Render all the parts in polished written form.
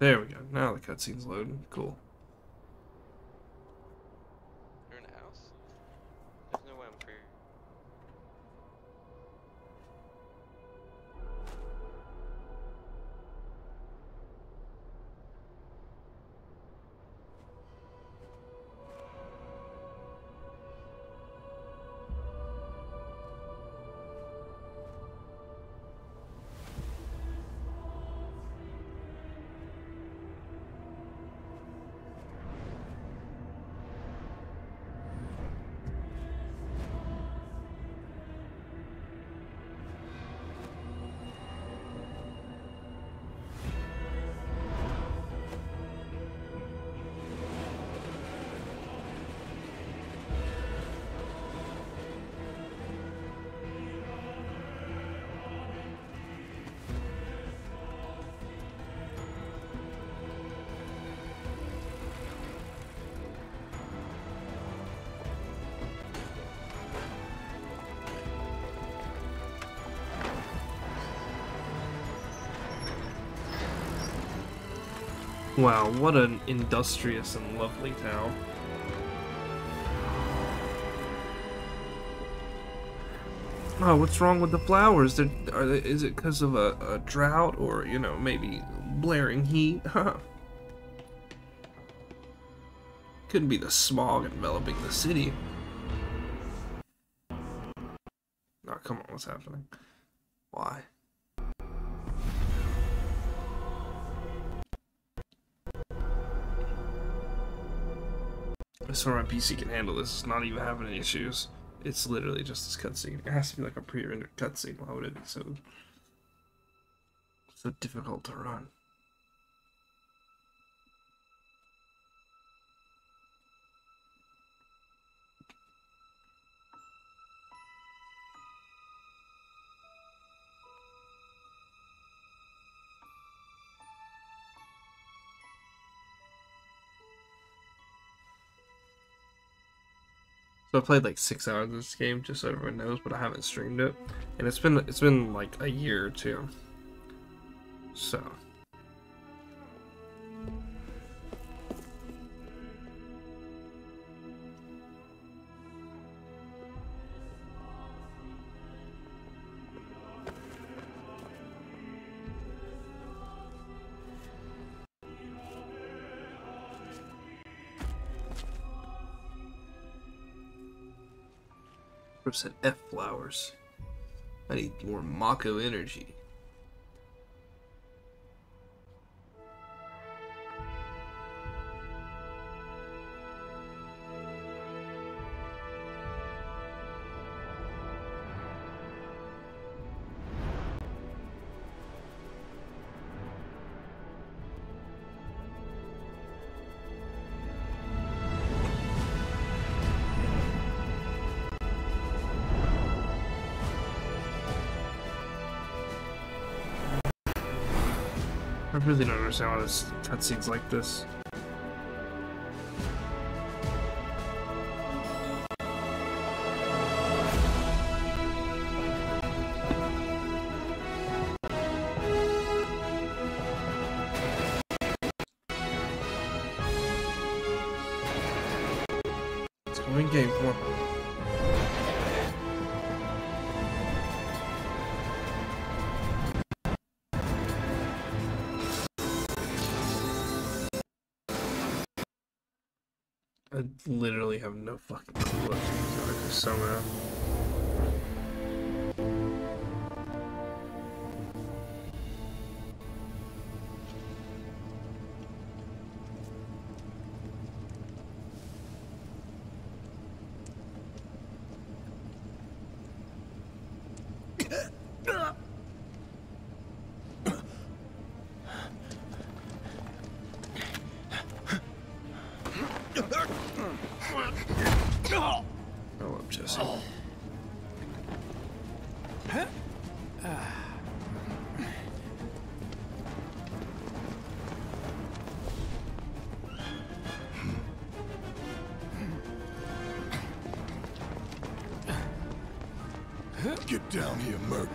There we go. Now the cutscene's loading. Cool. You're in a house? There's no way I'm free. Wow, what an industrious and lovely town. Oh, what's wrong with the flowers? Is it because of a drought or, you know, maybe blaring heat? Couldn't be the smog enveloping the city. Oh, come on, what's happening? Why? So my PC can handle this, it's not even having any issues. It's literally just this cutscene. It has to be like a pre-rendered cutscene. Why would it be so difficult to run? So I played like 6 hours of this game, just so everyone knows, but I haven't streamed it, and it's been like a year or two. So. Said F flowers. I need more Mako energy. I really don't understand why this cutscene's like this. Let's go in game, come on. I literally have no fucking clue what these are, just somehow. Get down here, Merc.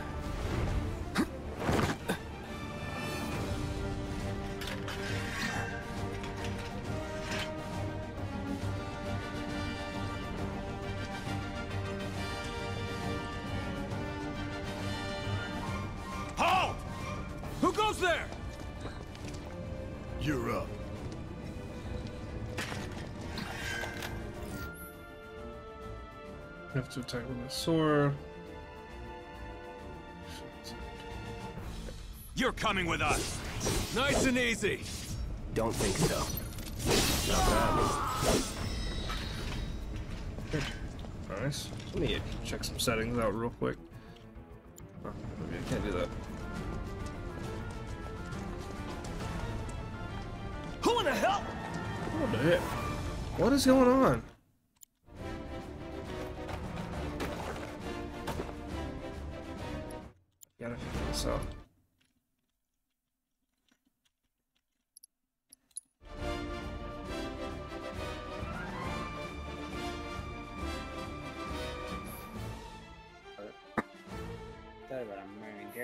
Almost there! You're up. We have to attack with the sword. You're coming with us. Nice and easy. Don't think so. Not nice. Let me check some settings out real quick. Oh, maybe I can't do that. Who in the hell? What the heck? What is going on? Gotta figure this out.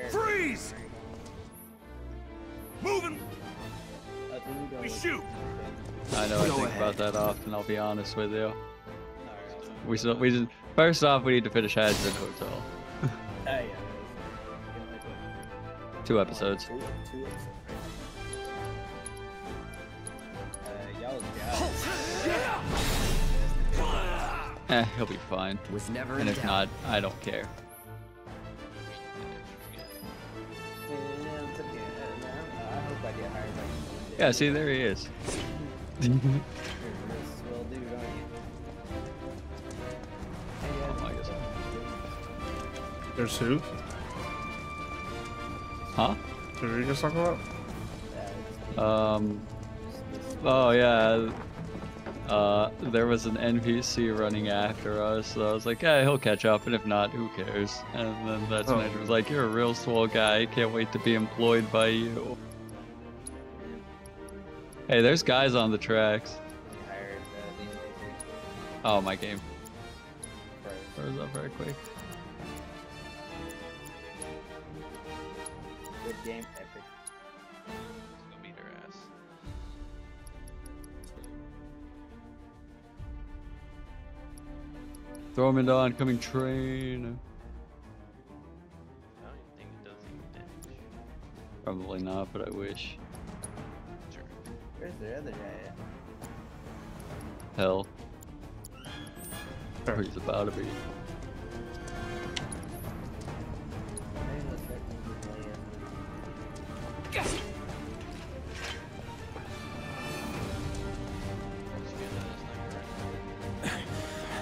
Freeze! Moving! We shoot! I know I think about that often, I'll be honest with you. We first off, we need to finish Hazbin Hotel. Yeah. 2 episodes. Eh, he'll be fine. And if not, I don't care. Yeah, see, there he is. There's who? Huh? Who are you just talking about? Oh, yeah. There was an NPC running after us, so I was like, yeah, he'll catch up, and if not, who cares? And then that's when I was like, you're a real swole guy, can't wait to be employed by you. Hey, there's guys on the tracks. Oh, my game. Froze up very quick. Good game, epic. Go beat her ass. Throw him into oncoming train. I don't even think it does any damage. Probably not, but I wish. Where's the other guy at? Hell. Where he's about to be.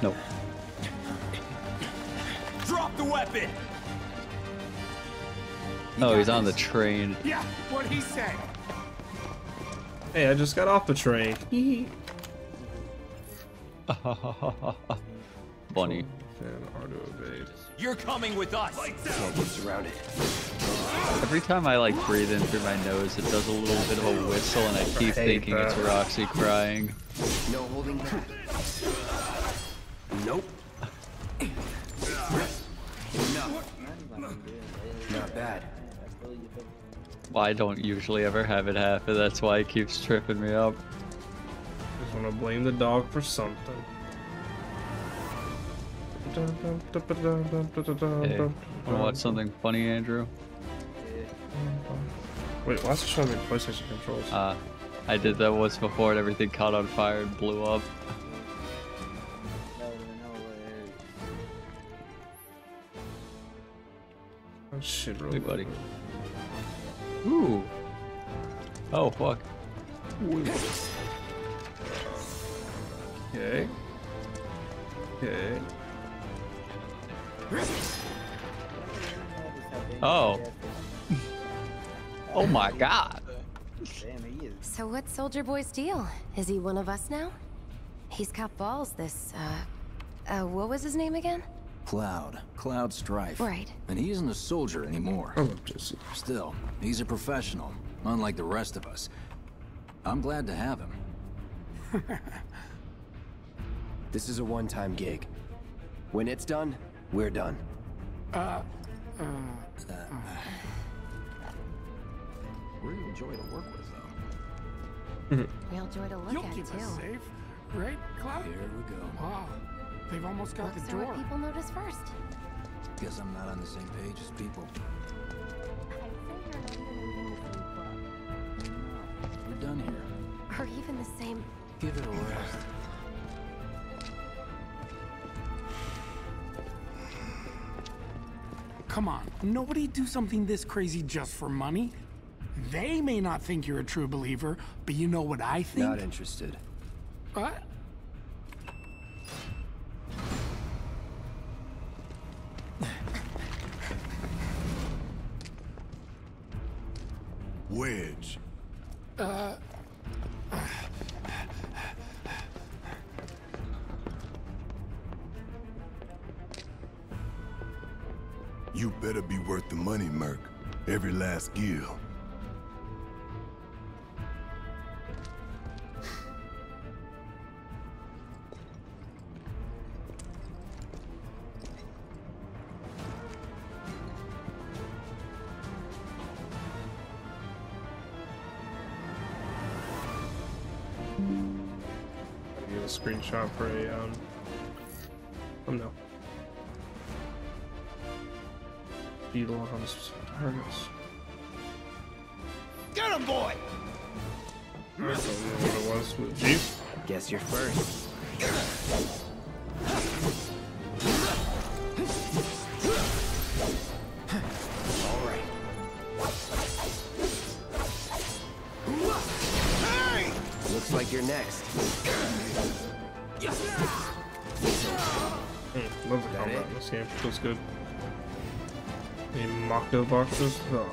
No. Drop the weapon! Oh, he's on the train. Yeah, what he said. Hey, I just got off the train. Bunny. You're coming with us. Every time I like breathe in through my nose, it does a little bit of a whistle, and I keep thinking it's Roxy crying. No holding back. Nope. Not bad. Well, I don't usually ever have it happen, that's why it keeps tripping me up. I just want to blame the dog for something. Hey, want to watch something funny, Andrew? Wait, why is it showing me PlayStation controls? I did that once before and everything caught on fire and blew up. Oh shit, really? Hey, buddy. Ooh. Oh, fuck. Ooh. Okay. Okay. Oh. Oh my god. So what's Soldier Boy's deal? Is he one of us now? He's got balls, this, what was his name again? Cloud Strife. Right. And he isn't a soldier anymore. Oh, Jesse. Still, he's a professional, unlike the rest of us. I'm glad to have him. This is a one-time gig. When it's done, we're done. Real joy to work with, though. Real joy to look at, too. You'll keep us safe, right, Cloud? Here we go. Wow. They've almost got the door. What people notice first. Guess I'm not on the same page as people. We're done here. Or even the same. Give it a rest. Come on, nobody do something this crazy just for money. They may not think you're a true believer, but you know what I think? Not interested. What? Wedge. You better be worth the money, Merc. Every last gill. Screenshot for a no. Belongs harness. Get him, boy. I don't know what it was with Jeep. Guess you're first. All right. Hey! Looks like you're next. Love the combat in this game, feels good. Any Mako boxes? Oh.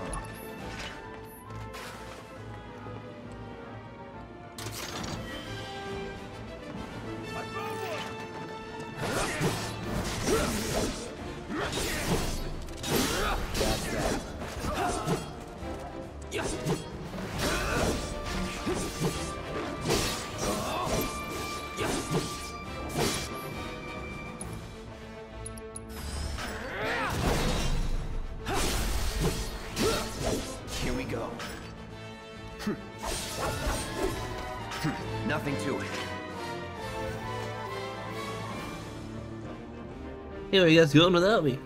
Are you guys going without me? Hey,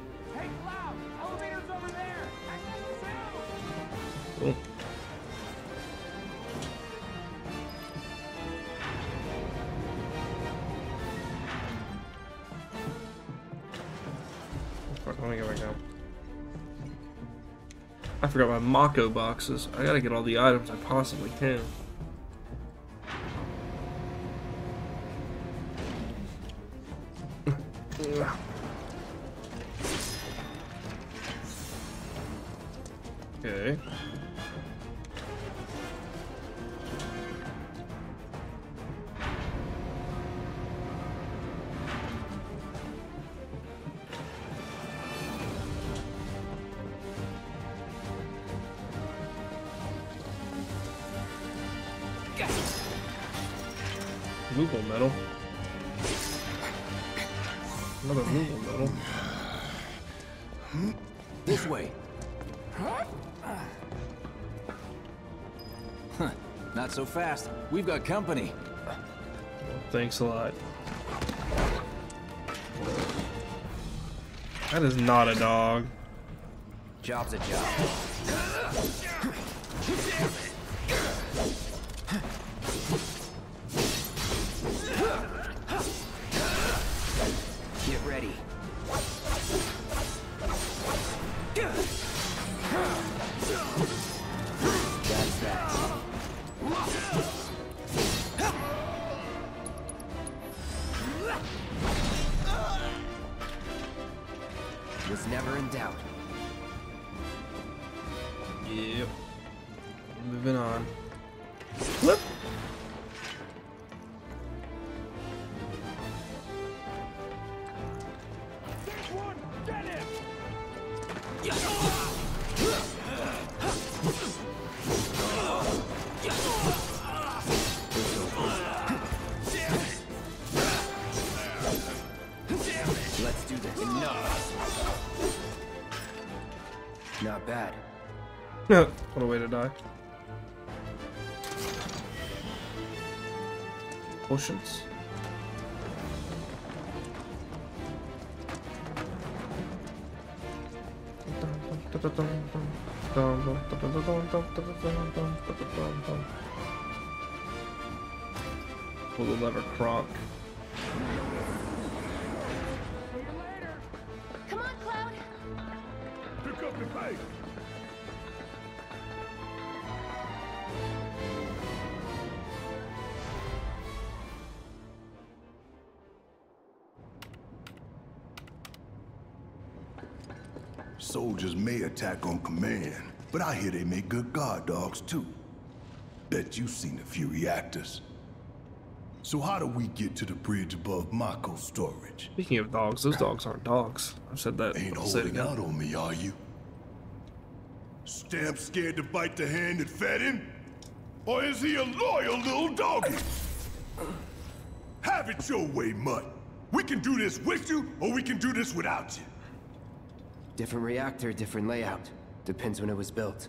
Cloud! Elevator's over there! Cool. Fuck, let me go back down. I forgot my Mako boxes. I gotta get all the items I possibly can. Moogle metal. Another Moogle metal. This way. Huh? Not so fast. We've got company. Well, thanks a lot. That is not a dog. Job's a job. What a way to die. Potions. Dun, dun, dun, dun, dun, dun. Pull the lever, Kronk. See you later. Come on, Cloud. Pick up the pace. Soldiers may attack on command, but I hear they make good guard dogs too. Bet you've seen a few reactors. So how do we get to the bridge above Mako storage? Speaking of dogs, those dogs aren't dogs. I've said that. Ain't holding out on me, are you? Stamp scared to bite the hand that fed him? Or is he a loyal little doggy? Have it your way, mutt. We can do this with you, or we can do this without you. Different reactor, different layout. Depends when it was built.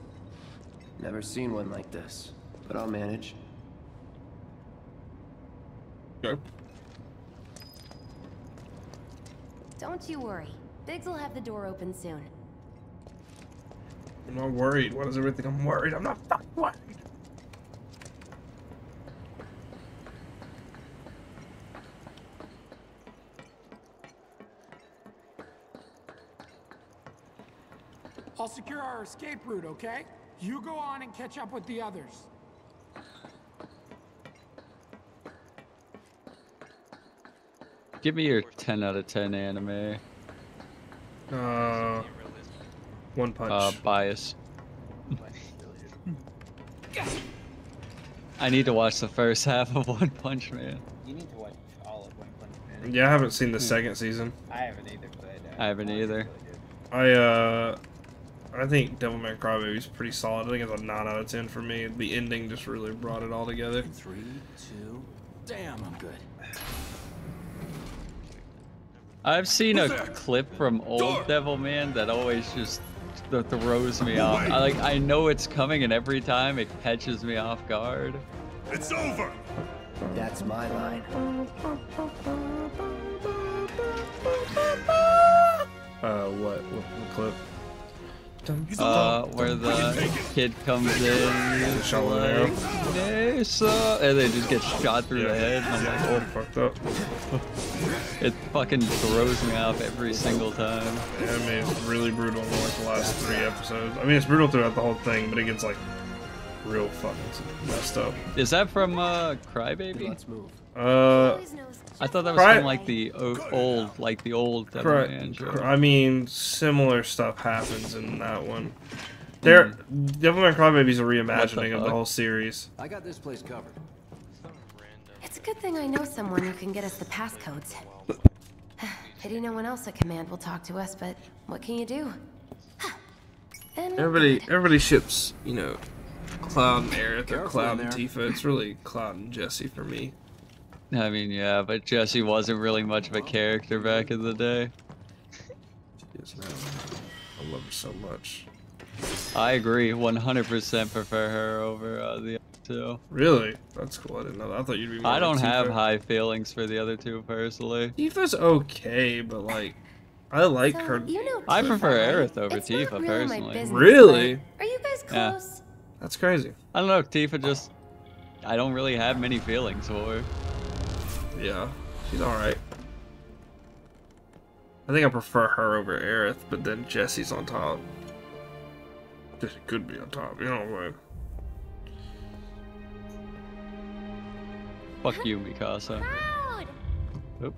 Never seen one like this, but I'll manage. Okay. Don't you worry. Biggs will have the door open soon. I'm not worried. What is everything? I'm worried. I'm not fucking worried. I'll secure our escape route, okay? You go on and catch up with the others. Give me your 10 out of 10 anime. One Punch. Bias. I need to watch the first half of One Punch Man. You need to watch all of One Punch Man. Yeah, I haven't seen the second season. I haven't either. But I haven't either. Really I think Devil May Cry is pretty solid. I think it's a 9 out of 10 for me. The ending just really brought it all together. 3, 2, damn, I'm good. I've seen a clip from old Devilman that always just throws me off. I know it's coming, and every time it catches me off guard. It's over. That's my line. What clip? Where the kid comes in, like, hey, so, and they just get shot through the head, and I'm like, oh, fucked up. It fucking throws me off every single time. Yeah, I mean, it's really brutal in like the last 3 episodes. I mean, it's brutal throughout the whole thing, but it gets like real fucking messed up. Is that from Crybaby? Let's move. I thought that was from like the old, Devilman. I mean, similar stuff happens in that one. There, Devilman Crybaby is a reimagining of the whole series. I got this place covered. It's a good thing I know someone who can get us the passcodes. Pity no one else at command will talk to us, but what can you do? Everybody ships, you know, Cloud and Aerith or Cloud and Tifa. It's really Cloud and Jesse for me. I mean, yeah, but Jesse wasn't really much of a character back in the day. She is now. I love her so much. I agree, 100% prefer her over the other 2. Really? That's cool. I didn't know that. I thought you'd be more. I don't have high feelings for the other 2 personally. Tifa's okay, but like, I like her. You know, I prefer Aerith over Tifa personally. Really? Are you guys close? That's crazy. I don't know. Tifa just, I don't really have many feelings for her. Yeah, she's alright. I think I prefer her over Aerith, but then Jesse's on top. Jesse could be on top, you know what I mean? Fuck you, Mikasa. Oop.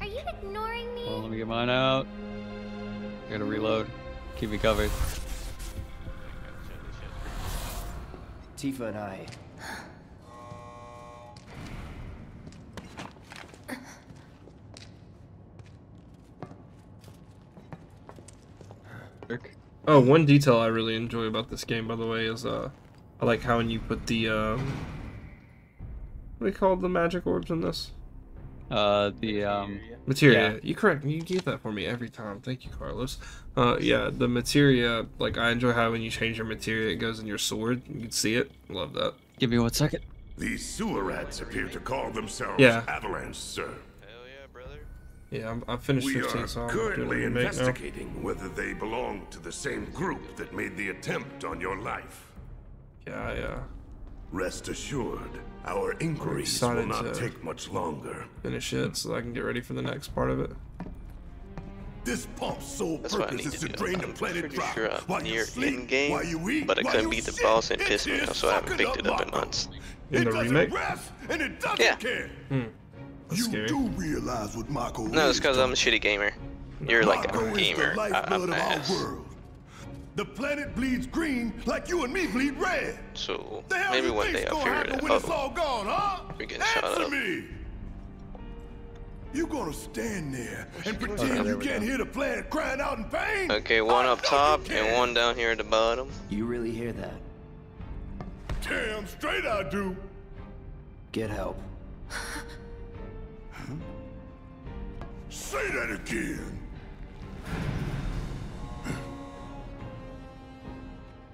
Are you ignoring me? Well, let me get mine out. I gotta reload. Keep me covered. Tifa and I. Oh, one detail I really enjoy about this game, by the way, is I like how when you put the what do you call the magic orbs in this? Materia. Yeah. You correct me. You gave that for me every time. Thank you, Carlos. Yeah, the Materia. Like, I enjoy how when you change your Materia, it goes in your sword. You can see it. Love that. Give me 1 second. These sewer rats appear to call themselves Avalanche, sir. Hell yeah, brother. Yeah, I finished 15, so I'm currently investigating whether they belong to the same group that made the attempt on your life. Yeah, yeah. Rest assured, our inquiries will not take much longer. Finish it so I can get ready for the next part of it. This pump's sole purpose is to drain the planet dry. While you sleep, while you eat, but I couldn't beat the boss and piss me off, so I haven't picked it up in months. In the remake? Yeah. You do realize what Mako is. No, it's because I'm a shitty gamer. You're like a gamer. I'm ass. The planet bleeds green like you and me bleed red. So maybe one day I'll figure it out. We're getting shot up. You gonna stand there and pretend you can't hear the planet crying out in pain? Okay, one up top and one down here at the bottom. You really hear that? Damn straight I do. Get help. Say that again.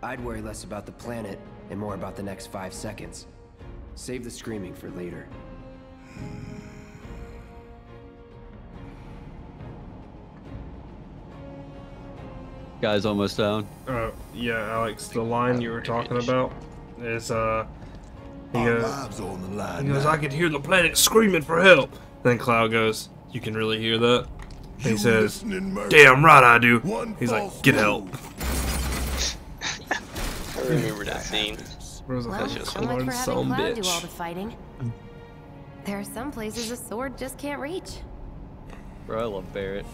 I'd worry less about the planet and more about the next 5 seconds. Save the screaming for later. Guy's almost down. Yeah, Alex, the line you were talking about is, he goes, I could hear the planet screaming for help. Then Cloud goes, you can really hear that? And he says, damn right I do. He's like, get help. I remember that scene. Well, I'm like for having Cloud do all the fighting. There are some places a sword just can't reach. Bro, I love Barrett.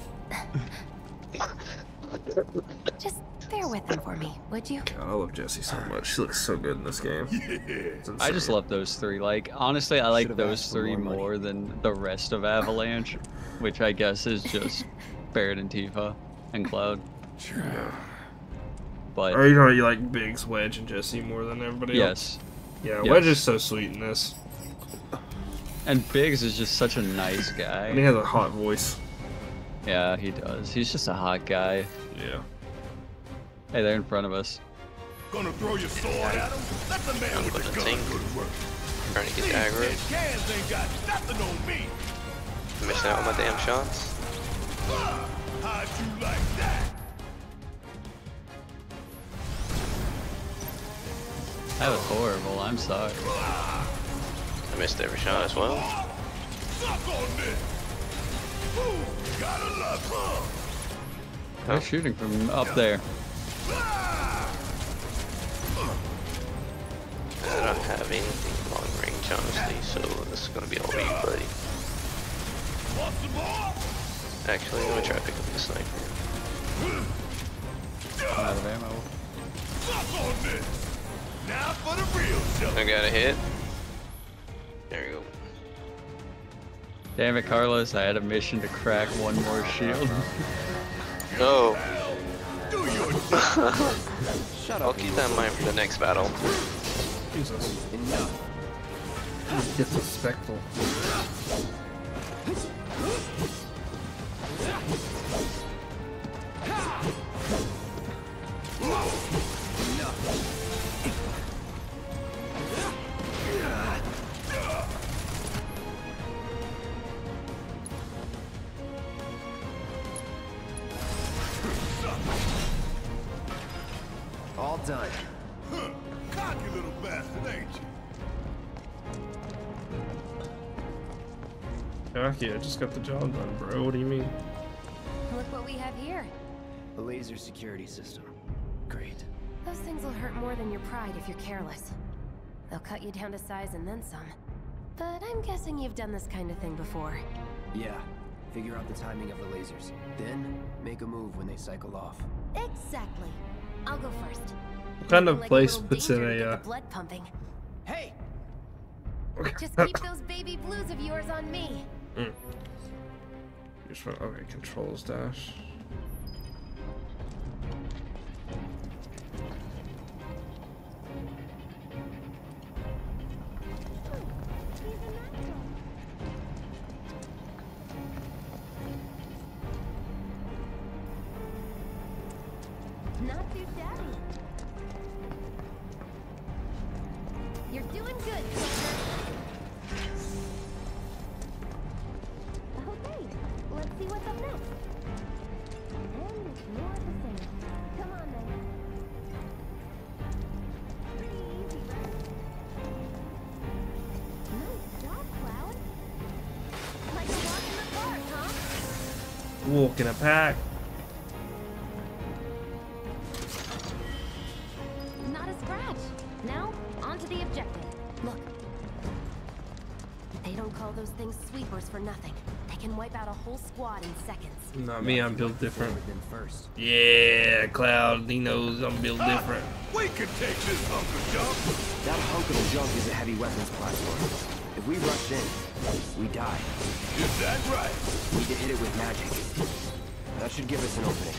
Just bear with him for me, would you? God, I love Jesse so much. She looks so good in this game. Yeah. I just love those three. Like, honestly, I like those three more than the rest of Avalanche, which I guess is just Barrett and Tifa and Cloud. Sure. Yeah. But, or you like Biggs, Wedge, and Jesse more than everybody else? Yes. Yeah, Wedge is so sweet in this. And Biggs is just such a nice guy. And he has a hot voice. Yeah, he does. He's just a hot guy. Yeah. Hey, they're in front of us. Gonna throw your sword at him? Let the man with the gun go to work. Trying to get aggro. Cans ain't got nothing on me. Missing out on my damn shots. How'd you like that? That was horrible, I'm sorry. I missed every shot as well. They're shooting from up there. I don't have anything long range, honestly, so this is gonna be all me, buddy. Actually, let me try to pick up the sniper. I'm out of ammo. Now for the real show. I got a hit. There we go. Damn it, Carlos, I had a mission to crack one more shield. No. Shut up. I'll keep that in mind for the next battle. Jesus. He's disrespectful. All done. Cocky little bastard, ain't you? Cocky, I just got the job done, bro. What do you mean? Look what we have here. The laser security system. Great. Those things will hurt more than your pride if you're careless. They'll cut you down to size and then some. But I'm guessing you've done this kind of thing before. Yeah. Figure out the timing of the lasers. Then, make a move when they cycle off. Exactly. I'll go first. What kind of place puts in a blood pumping? Hey. Just keep those baby blues of yours on me. Okay, controls dash. walk in a pack. Not a scratch. Now, onto the objective. Look. They don't call those things sweepers for nothing. They can wipe out a whole squad in seconds. Not me, I'm built different. Yeah, Cloud, he knows I'm built different. We can take this hunk of junk. That hunk of junk is a heavy weapons platform. If we rush in, we die. Is that right? We can hit it with magic. That should give us an opening.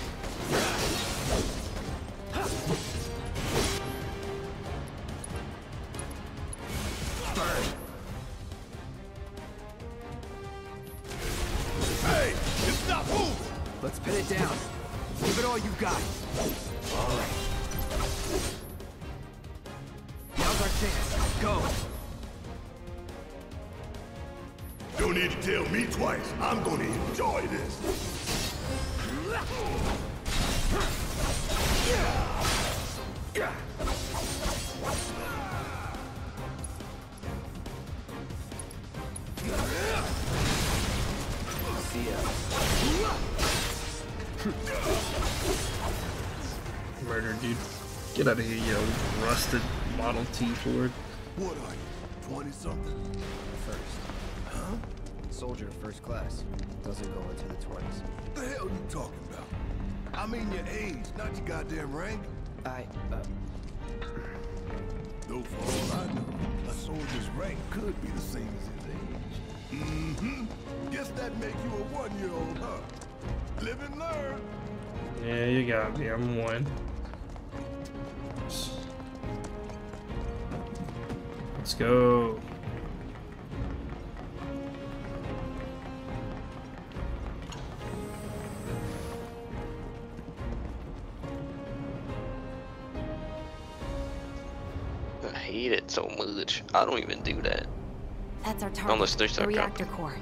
Hey, it's not moving! Let's pin it down. Give it all you got. All right. Now's our chance. Go. Don't need to tell me twice. I'm gonna enjoy this. See ya. Murder, dude. Get out of here, you rusted Model T Ford. What are you? 20-something? First. Huh? Soldier first class. Doesn't go into the 20s. What the hell are you talking about? I mean your age, not your goddamn rank. Though for all I know, a soldier's rank could be the same as his age. Mm-hmm. Guess that make you a 1-year-old, huh? Live and learn. Yeah, you got me. I'm one. Let's go. So much. I don't even do that. That's our target. Unless there's the reactor core.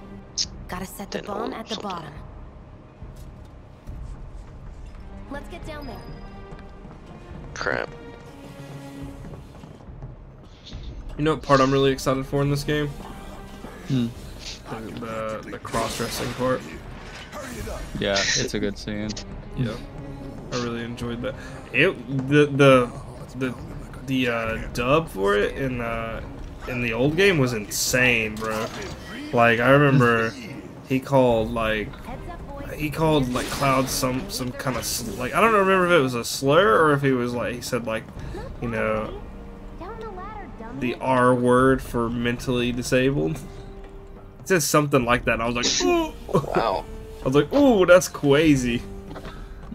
Gotta set the bomb at the bottom. Let's get down there. Crap. You know what part I'm really excited for in this game? The cross-dressing part. Yeah, it's a good scene. Yeah, I really enjoyed that. The dub for it in the old game was insane, bro. Like I remember, he called Cloud some kind of like, I don't remember if it was a slur or if he was like, he said like, you know, the R word for mentally disabled. It says something like that. And I was like, ooh. Wow. I was like, ooh, that's crazy.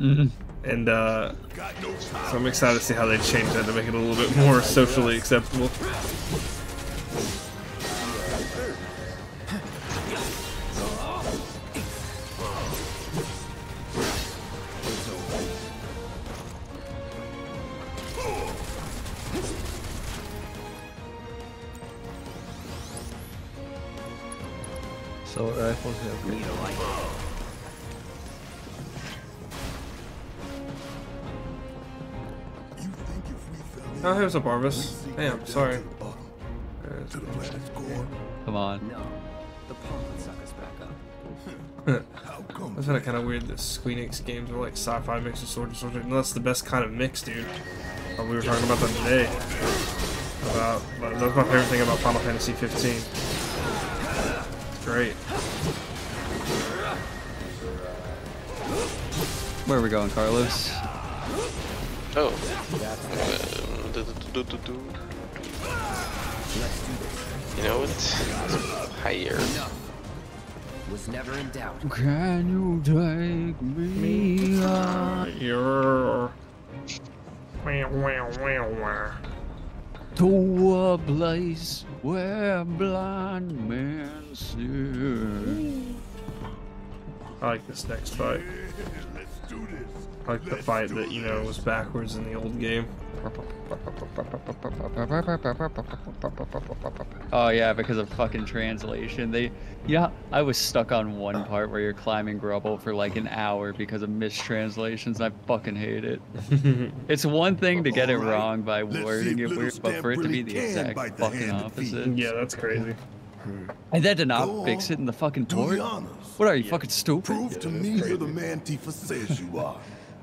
Mm-hmm. And so I'm excited to see how they change that to make it a little bit more socially acceptable. So rifles have green light. Oh, here's a Barvis. Damn, sorry. Come on. No, the pump would suck us back up. I find it kind of weird that Squeenix games are like sci-fi mixed with sword and sorcery. No, that's the best kind of mix, dude. Oh, we were talking about that today. That's my favorite thing about Final Fantasy XV. It's great. Where are we going, Carlos? Oh. You know what? Higher. Was never in doubt. Can you take me higher? To a place where blind men see. I like this next fight. I like the fight that, you know, was backwards in the old game. Oh yeah, because of fucking translation. I was stuck on one part where you're climbing rubble for like an hour because of mistranslations. I fucking hate it. It's one thing to get it wrong by wording it weird, but for it to be the exact fucking opposite. Yeah, that's crazy. And that did not fix it in the fucking port. What are you, fucking stupid? Prove to me you're the man Tifa says you are.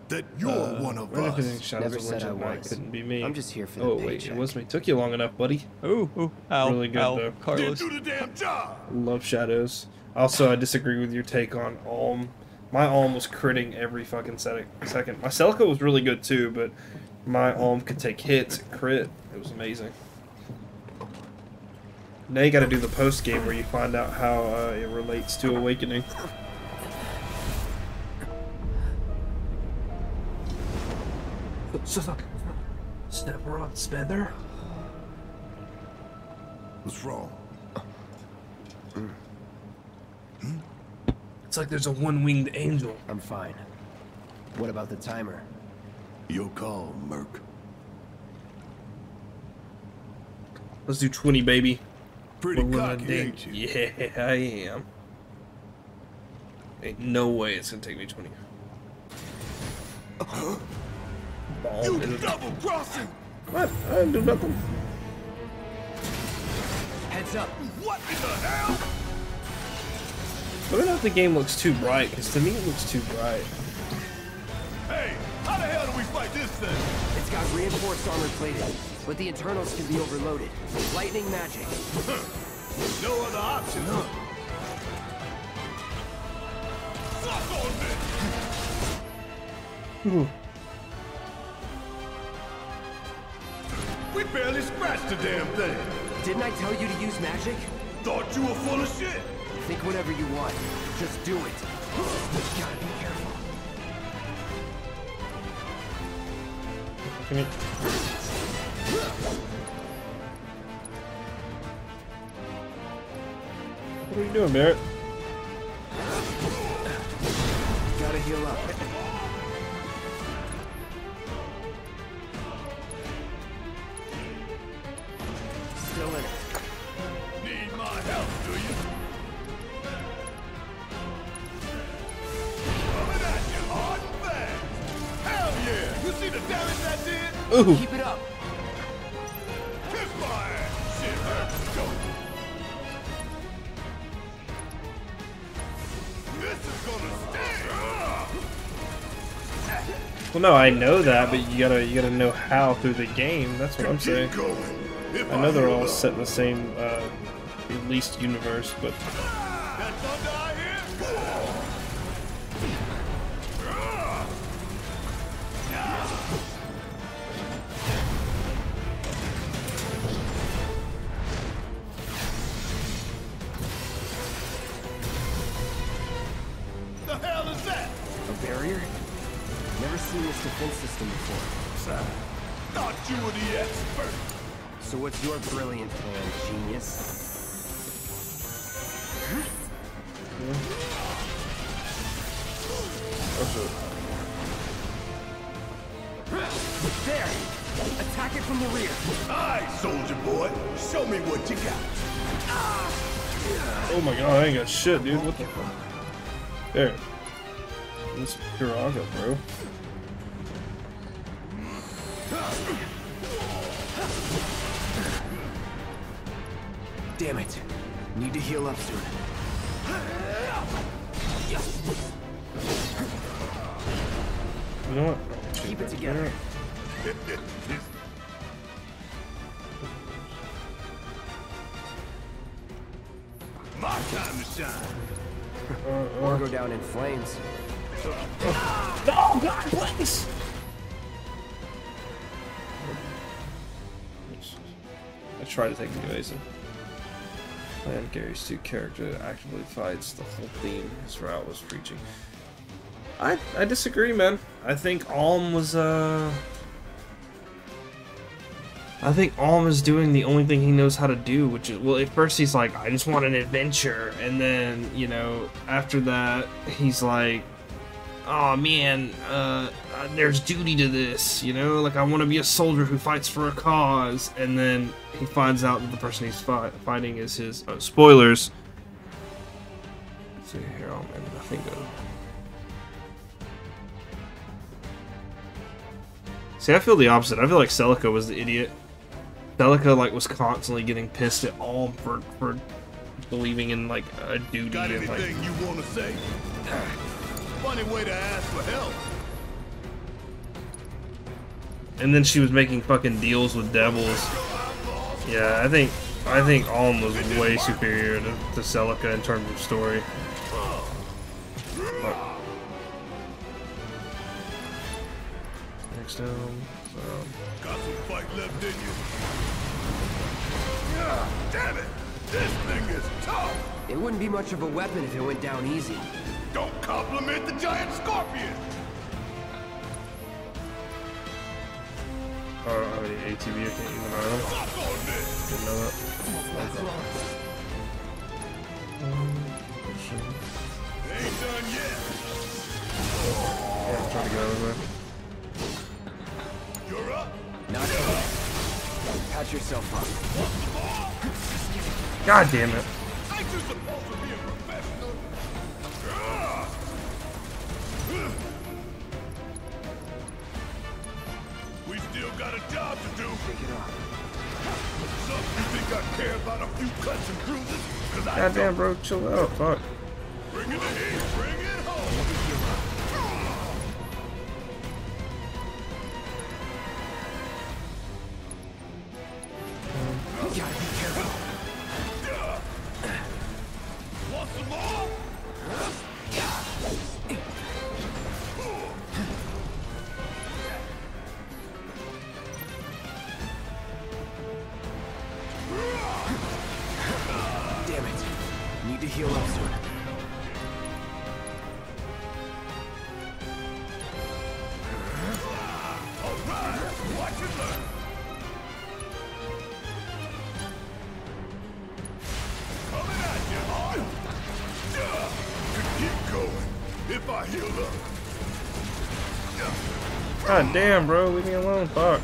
That you're one of us. Never said I was. Couldn't be me. I'm just here for the paycheck. Oh wait, it wasn't me. Took you long enough, buddy. Ooh, ooh. Ow, really good though. Carlos. Didn't do the damn job. Love Shadows. Also, I disagree with your take on Alm. My Alm was critting every fucking second. My Celica was really good too, but my Alm could take hits, crit. It was amazing. Now you got to do the post game where you find out how it relates to Awakening. Step on, Spender. What's wrong? It's like there's a one-winged angel. I'm fine. What about the timer? Your call, Merc. Let's do 20, baby. Pretty cocky, ain't you? Yeah, I am. Ain't no way it's gonna take me 20. You double crossing! What? I didn't do nothing. Heads up! What in the hell? I don't know if the game looks too bright, because to me it looks too bright. Hey, how the hell do we fight this thing? It's got reinforced armor plated, but the internals can be overloaded. Lightning magic. No other option, huh? Fuck on me! We barely scratched the damn thing. Didn't I tell you to use magic? Thought you were full of shit. Think whatever you want. Just do it. Gotta be careful. Come here. What are you doing, Barrett? Gotta heal up. Still in it. Need my help, do you? See the damage that did? Ooh. Keep it up. Kiss my ass. Shit hurts. Go. This is gonna stay. Well, no, I know that, but you gotta know how through the game. That's what I'm saying. I know they're all set in the same released universe, but. Defense system before. Thought you were the expert. So what's your brilliant plan, genius? Huh? Okay. There! Attack it from the rear. Alright, soldier boy. Show me what you got. Oh my god, I ain't got shit, dude. What the fuck? There. This Piraga, bro. Damn it. Need to heal up soon. You know what? Keep it together. My time to shine. Or go down in flames. Oh god, please! I try to take it easy. Plan Gary's two character actively fights the whole theme his route was preaching. I disagree, man. I think Alm was I think Alm is doing the only thing he knows how to do, which is, well, at first he's like, I just want an adventure, and then, you know, after that he's like, oh man, there's duty to this, you know? Like, I want to be a soldier who fights for a cause, and then he finds out that the person he's fighting is his... Oh, spoilers! Let's see here, oh man, nothing good. See, I feel the opposite. I feel like Celica was the idiot. Celica, like, was constantly getting pissed at all for believing in like a duty. Got anything like... you want to say? Funny way to ask for help. And then she was making fucking deals with devils. Yeah, I think Alm was way superior to Celica in terms of story. Oh. Next down. Got some fight left in you. Yeah, damn it! This thing is tough! It wouldn't be much of a weapon if it went down easy. Don't compliment the giant scorpion! Oh, I mean, ATV, I can't even know. Didn't know that. Sure. Ain't done yet. Yeah, I'm trying to get out of the way. You're up. Not good. Patch yourself up. God damn it. Ain't you supposed to be a professional? We still got a job to do. Pick it up. Some you think I care about a few cuts and bruises? Goddamn, bro, chill out. Fuck. Bring it in, bring it home. You gotta be careful. Want some more? Heal up soon. Alright, watch it learn. Coming at you hard. Could keep going if I heal up. God damn, bro, leave me alone, fuck.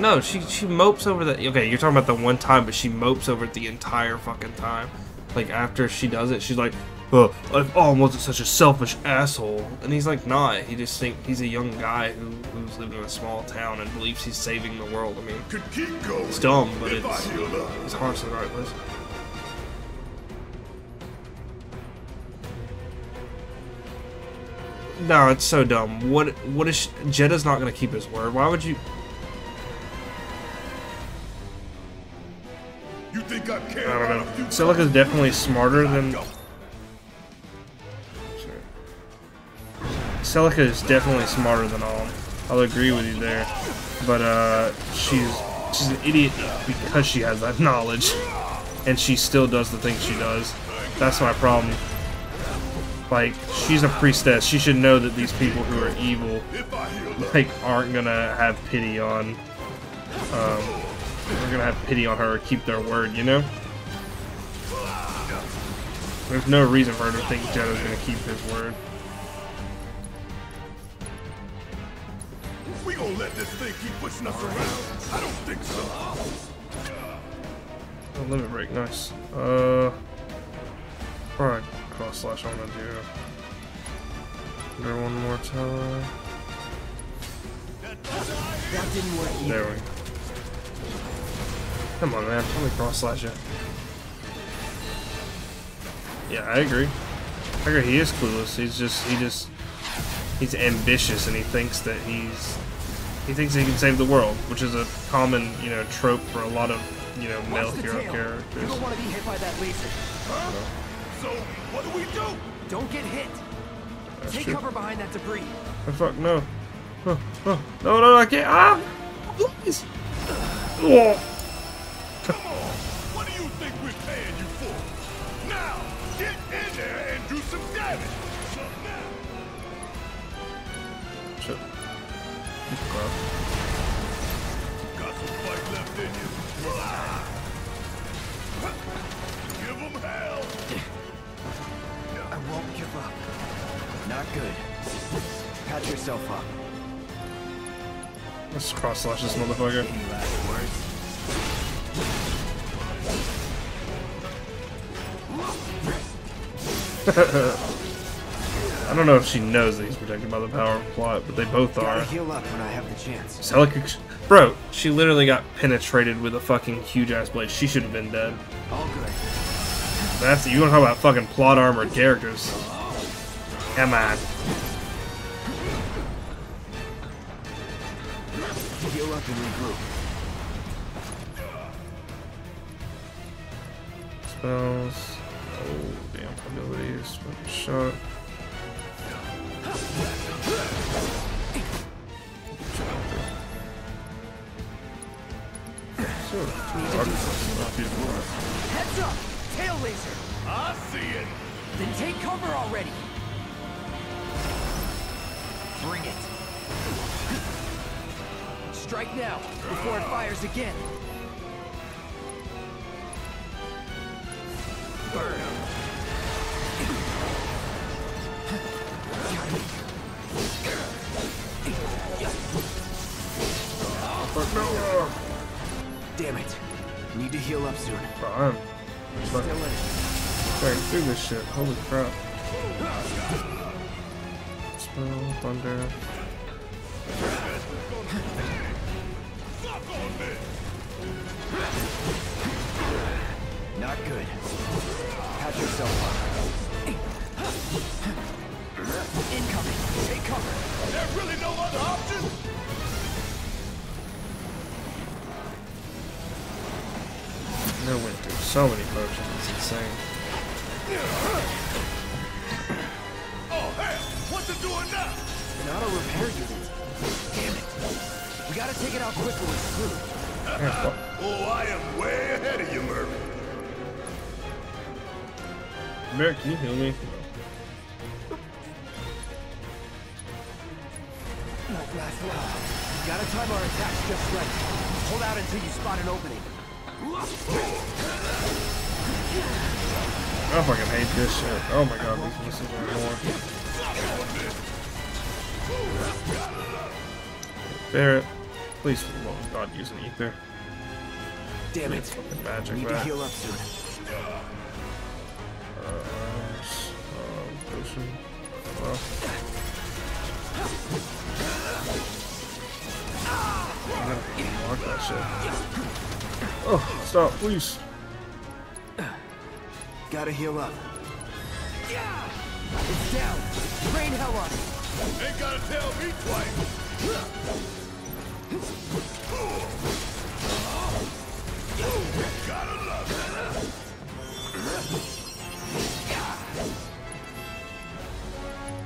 No, she mopes over the... Okay, you're talking about the one time, but she mopes over it the entire fucking time. Like, after she does it, she's like, oh, Alm wasn't such a selfish asshole. And he's like, nah, he just think he's a young guy who's living in a small town and believes he's saving the world. I mean, it's dumb, but it's harsh and heartless. No, it's so dumb. What is... Jedah's not going to keep his word. Why would you... I don't know. Celica's definitely smarter than... Celica is definitely smarter than Alm. I'll agree with you there. But, she's an idiot because she has that knowledge. And she still does the things she does. That's my problem. Like, she's a priestess. She should know that these people who are evil, like, aren't gonna have pity on, we're gonna have pity on her or keep their word, you know? There's no reason for her to think Jedah's gonna keep his word. We gonna let this thing keep pushing us around? I don't think so. Oh, limit break, nice. Alright, cross slash on the zero. There one more time. That didn't work either. There we go. Come on, man. Let me cross-slash it. Yeah, I agree. I agree. He is clueless. He's ambitious, and he thinks that he can save the world, which is a common, you know, trope for a lot of, you know, male hero characters. You don't want to be hit by that laser. Huh? So, what do? Don't get hit. That's Take true. Cover behind that debris. Oh, fuck no. Oh, oh. No, no, I can't. Ah! Please. Oh. Come on. What do you think we're paying you for? Now, get in there and do some damage. So now. Shit. Oh. Got some fight left in you. Give them hell. I won't give up. Not good. Patch yourself up. Let's cross slash this motherfucker. I don't know if she knows that he's protected by the power of plot, but they both are. Heal up when I have the chance. Celica, bro, she literally got penetrated with a fucking huge ass blade. She should have been dead. All good. That's you want to talk about fucking plot armored characters? Come on. Heal up and regroup. Spells. Oh, damn. Abilities. Shot. Heads up! Tail laser! I see it! Then take cover already! Bring it! Strike now, before it fires again. Burn him. Damn it. Need to heal up soon. I'm fucking through this shit. Holy crap. Spell, thunder. Not good. Patch yourself up. Incoming. Take cover. There's really no other option. No winter. So many potions. It's insane. Oh hell! What's it doing now? Not a repair unit. Damn it. We gotta take it out quickly with screw. Oh, I am way ahead of you, Merc. Merc, can you heal me? Not last long. Gotta time our attacks just right. Hold out until you spot an opening. I fucking hate this shit. Oh my god, this is anymore. Barrett. Please, for the love of God, use an ether. Damn it! Fucking magic, need to heal up soon. Potion. I'm gonna block that shit. Oh, stop, please. Gotta heal up. Yeah. It's down. Rain hell on it. Ain't gotta tell me twice.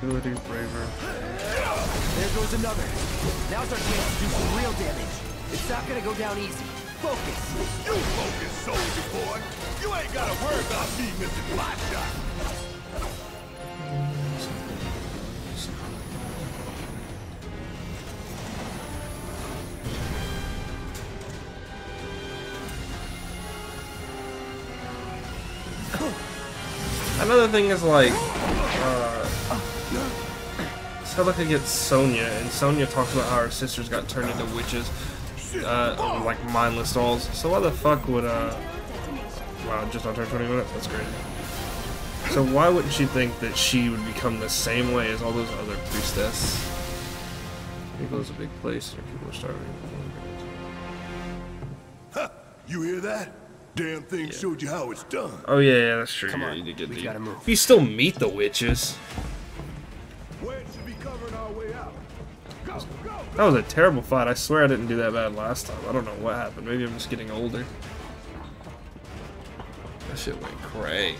Ability braver. There goes another. Now's our chance to do some real damage. It's not gonna go down easy. Focus. You focus, soldier boy. You ain't gotta worry about me missing my shot. Another thing is like, Celica gets Sonya, and Sonya talks about how her sisters got turned into witches, like mindless dolls. So why the fuck would wow, just on turn 20 minutes? That's crazy. So why wouldn't she think that she would become the same way as all those other priestesses? People is a big place, and people are starving. Huh, you hear that? Damn thing showed you how it's done. Oh yeah, that's true. Come on, we gotta move. We still meet the witches. Wedge should be covering our way out. Go, go, go. That was a terrible fight. I swear I didn't do that bad last time. I don't know what happened. Maybe I'm just getting older. That shit went great.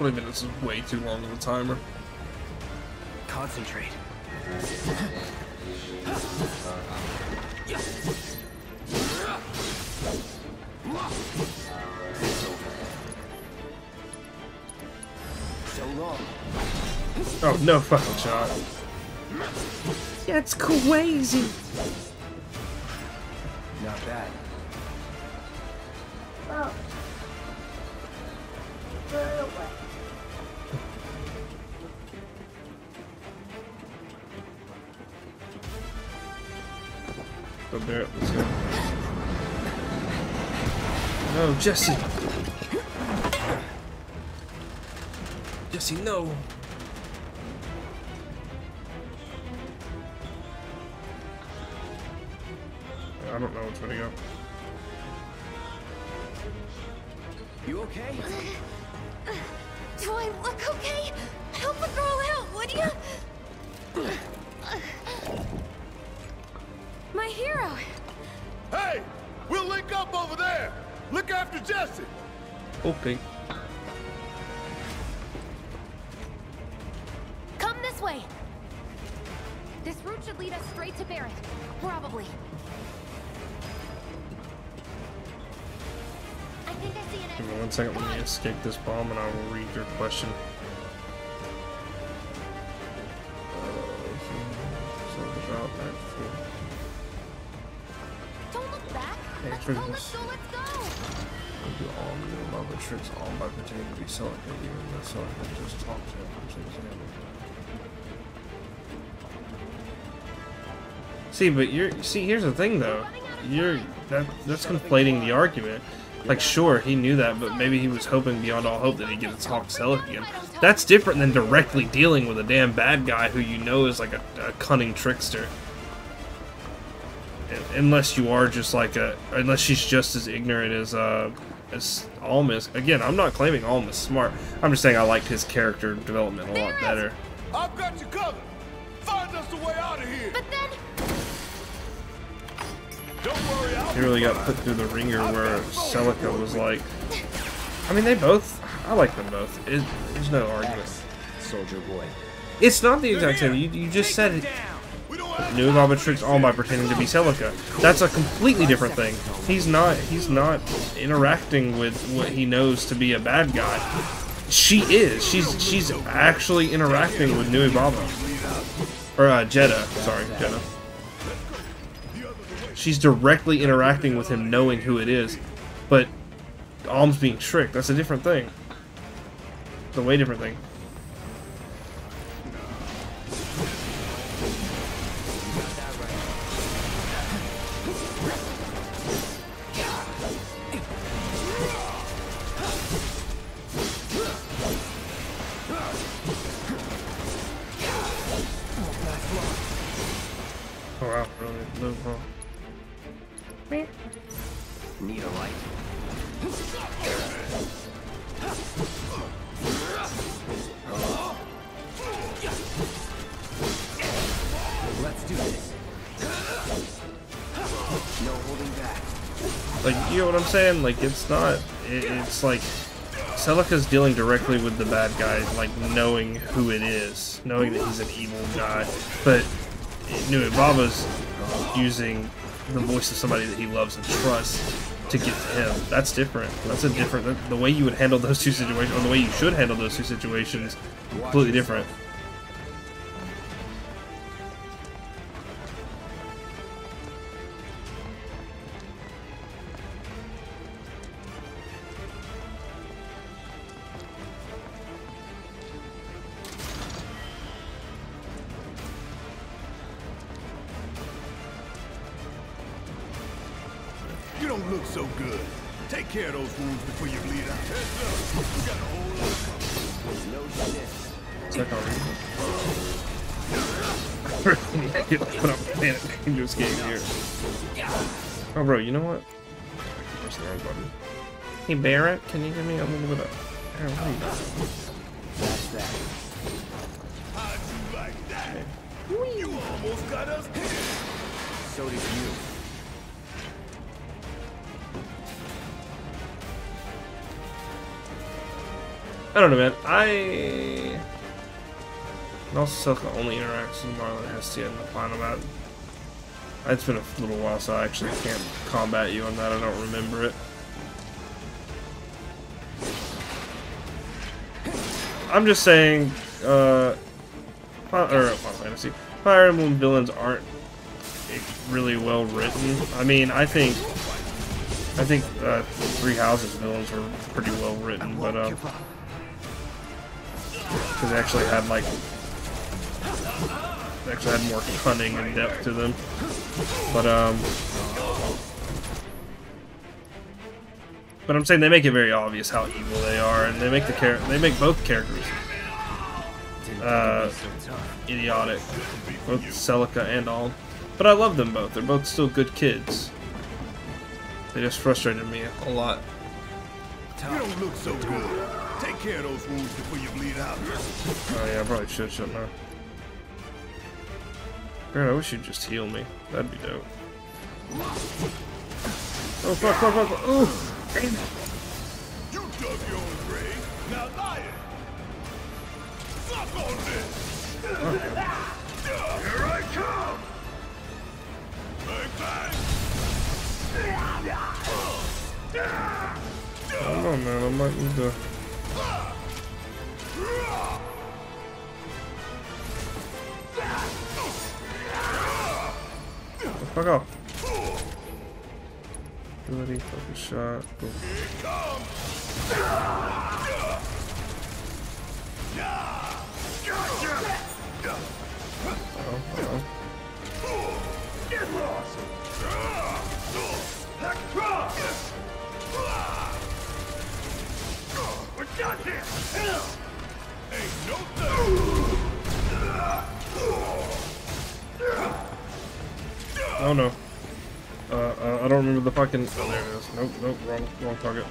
20 minutes is way too long of a timer. Concentrate. So long. Oh, no fucking shot. That's crazy. Not bad. Oh. Burn away. So Barrett, let's go. No, Jesse. Jesse, no. I don't know which way to go. You okay? Do I look okay? Help a girl out, would you? My hero. Hey, we'll link up over there. Look after Jesse. Okay. Come this way. This route should lead us straight to Barrett, probably. Give me 1 second, let me escape this bomb and I will read your question. Don't look back! Let's go, let's go, let's go! I do all Nuibaba tricks, all by pretending to be Celica, even though Celica just talk to him. See, but you're... See, here's the thing, though. You're... That's conflating the argument. Like, sure, he knew that, but maybe he was hoping beyond all hope that he'd get to talk Celica again. That's different than directly dealing with a damn bad guy who you know is like a cunning trickster. Unless you are just like a... Unless she's just as ignorant as Alm is. Again, I'm not claiming Alm is smart. I'm just saying I liked his character development a lot better. I've got you covered! Find us the way out of here! But then... He really got put through the ringer where Celica was like... I mean, they both... I like them both. There's no argument. Soldier boy. It's not the exact same. You just said it. Nuibaba tricks all by pretending to be Celica. That's a completely different thing. He's not interacting with what he knows to be a bad guy. She is. She's actually interacting with Nuibaba. Or, Jedah. Sorry, Jedah. She's directly interacting with him, knowing who it is, but Alm's being tricked. That's a different thing. It's a way different thing. Oh wow, really? No problem. Need a light. Let's do this. No holding back. Like, you know what I'm saying? Like, it's not. It's like Celica's dealing directly with the bad guy, like knowing who it is, knowing that he's an evil guy. But Nuibaba's using the voice of somebody that he loves and trusts to get to him. That's different. That's a different... The way you would handle those two situations, or the way you should handle those two situations, completely different. Oh, bro, you know what? Hey, Barrett, can you give me a little bit of... Hey, how'd you like that? Okay. You almost got us. So did you. I don't know, man. And also, Celica only interacts with Marlon Hestia in the final map. It's been a little while, so I actually can't combat you on that. I don't remember it. I'm just saying, Final Fantasy. Fire Emblem villains aren't really well written. I mean, I think Three Houses villains were pretty well written, but because they actually had more cunning and depth to them. But I'm saying they make it very obvious how evil they are, and they make both characters idiotic, both Celica and Alm. But I love them both. They're both still good kids. They just frustrated me a lot. You don't look so good. Take care of those wounds before you bleed out. Oh yeah, I probably shouldn't I? Barrett, I wish you'd just heal me. That'd be dope. Oh fuck, fuck, fuck, fuck. Ooh! Damn it. You dug your own grave. Now lie it. Fuck on this! Here I come! Bang, bang! I don't know, man. I might need to... Fuck off. Ability, focus shot. Boom. Get lost! We got this! Ain't no thing! Oh no. I don't remember the fucking... Oh, there it is. Nope, nope, wrong target.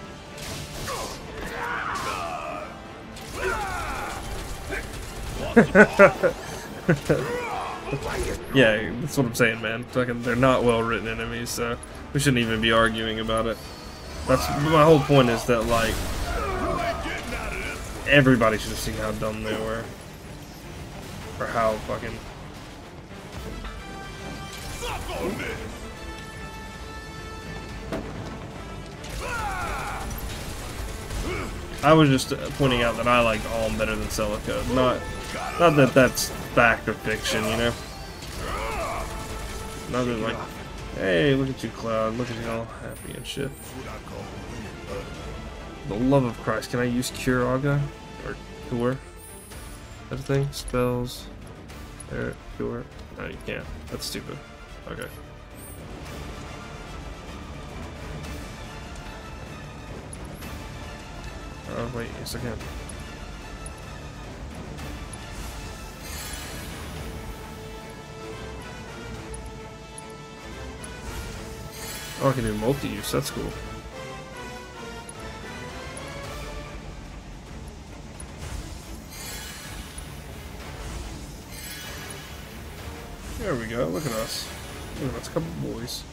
Yeah, that's what I'm saying, man. Fucking, they're not well-written enemies, so we shouldn't even be arguing about it. That's my whole point, is that, like, everybody should have seen how dumb they were. Or how fucking... I was just pointing out that I liked Alm better than Celica. Not that that's fact or fiction, you know. Not that, like, hey, look at you, Cloud. Look at you all happy and shit. The love of Christ. Can I use Cure Aga? Or Cure? That thing? Spells. There, Cure. No, you can't. That's stupid. Okay. Oh wait, yes I can. Oh, I can do multi-use, that's cool. There we go, look at us. Ooh, that's a couple boys.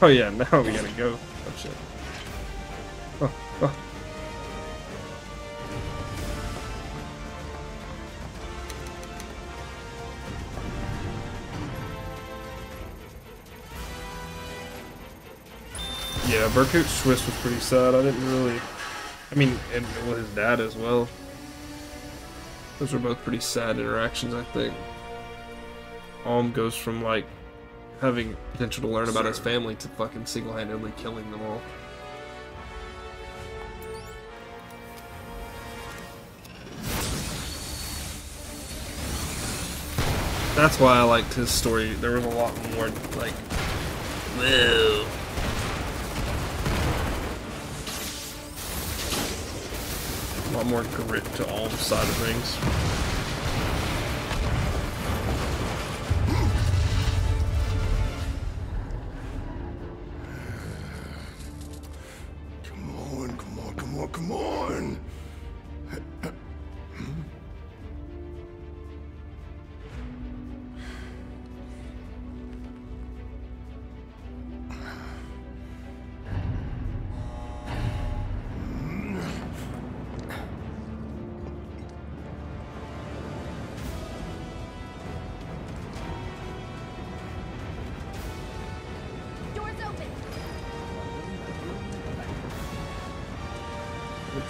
Oh yeah, now we gotta go. Oh shit. Oh, oh. Yeah, Berkut's Swiss was pretty sad. I didn't really... I mean, and well, his dad as well. Those were both pretty sad interactions, I think. Alm goes from, like, having potential to learn about his family to fucking single-handedly killing them all. That's why I liked his story. There was a lot more, like... Whoa. A lot more grit to all the side of things.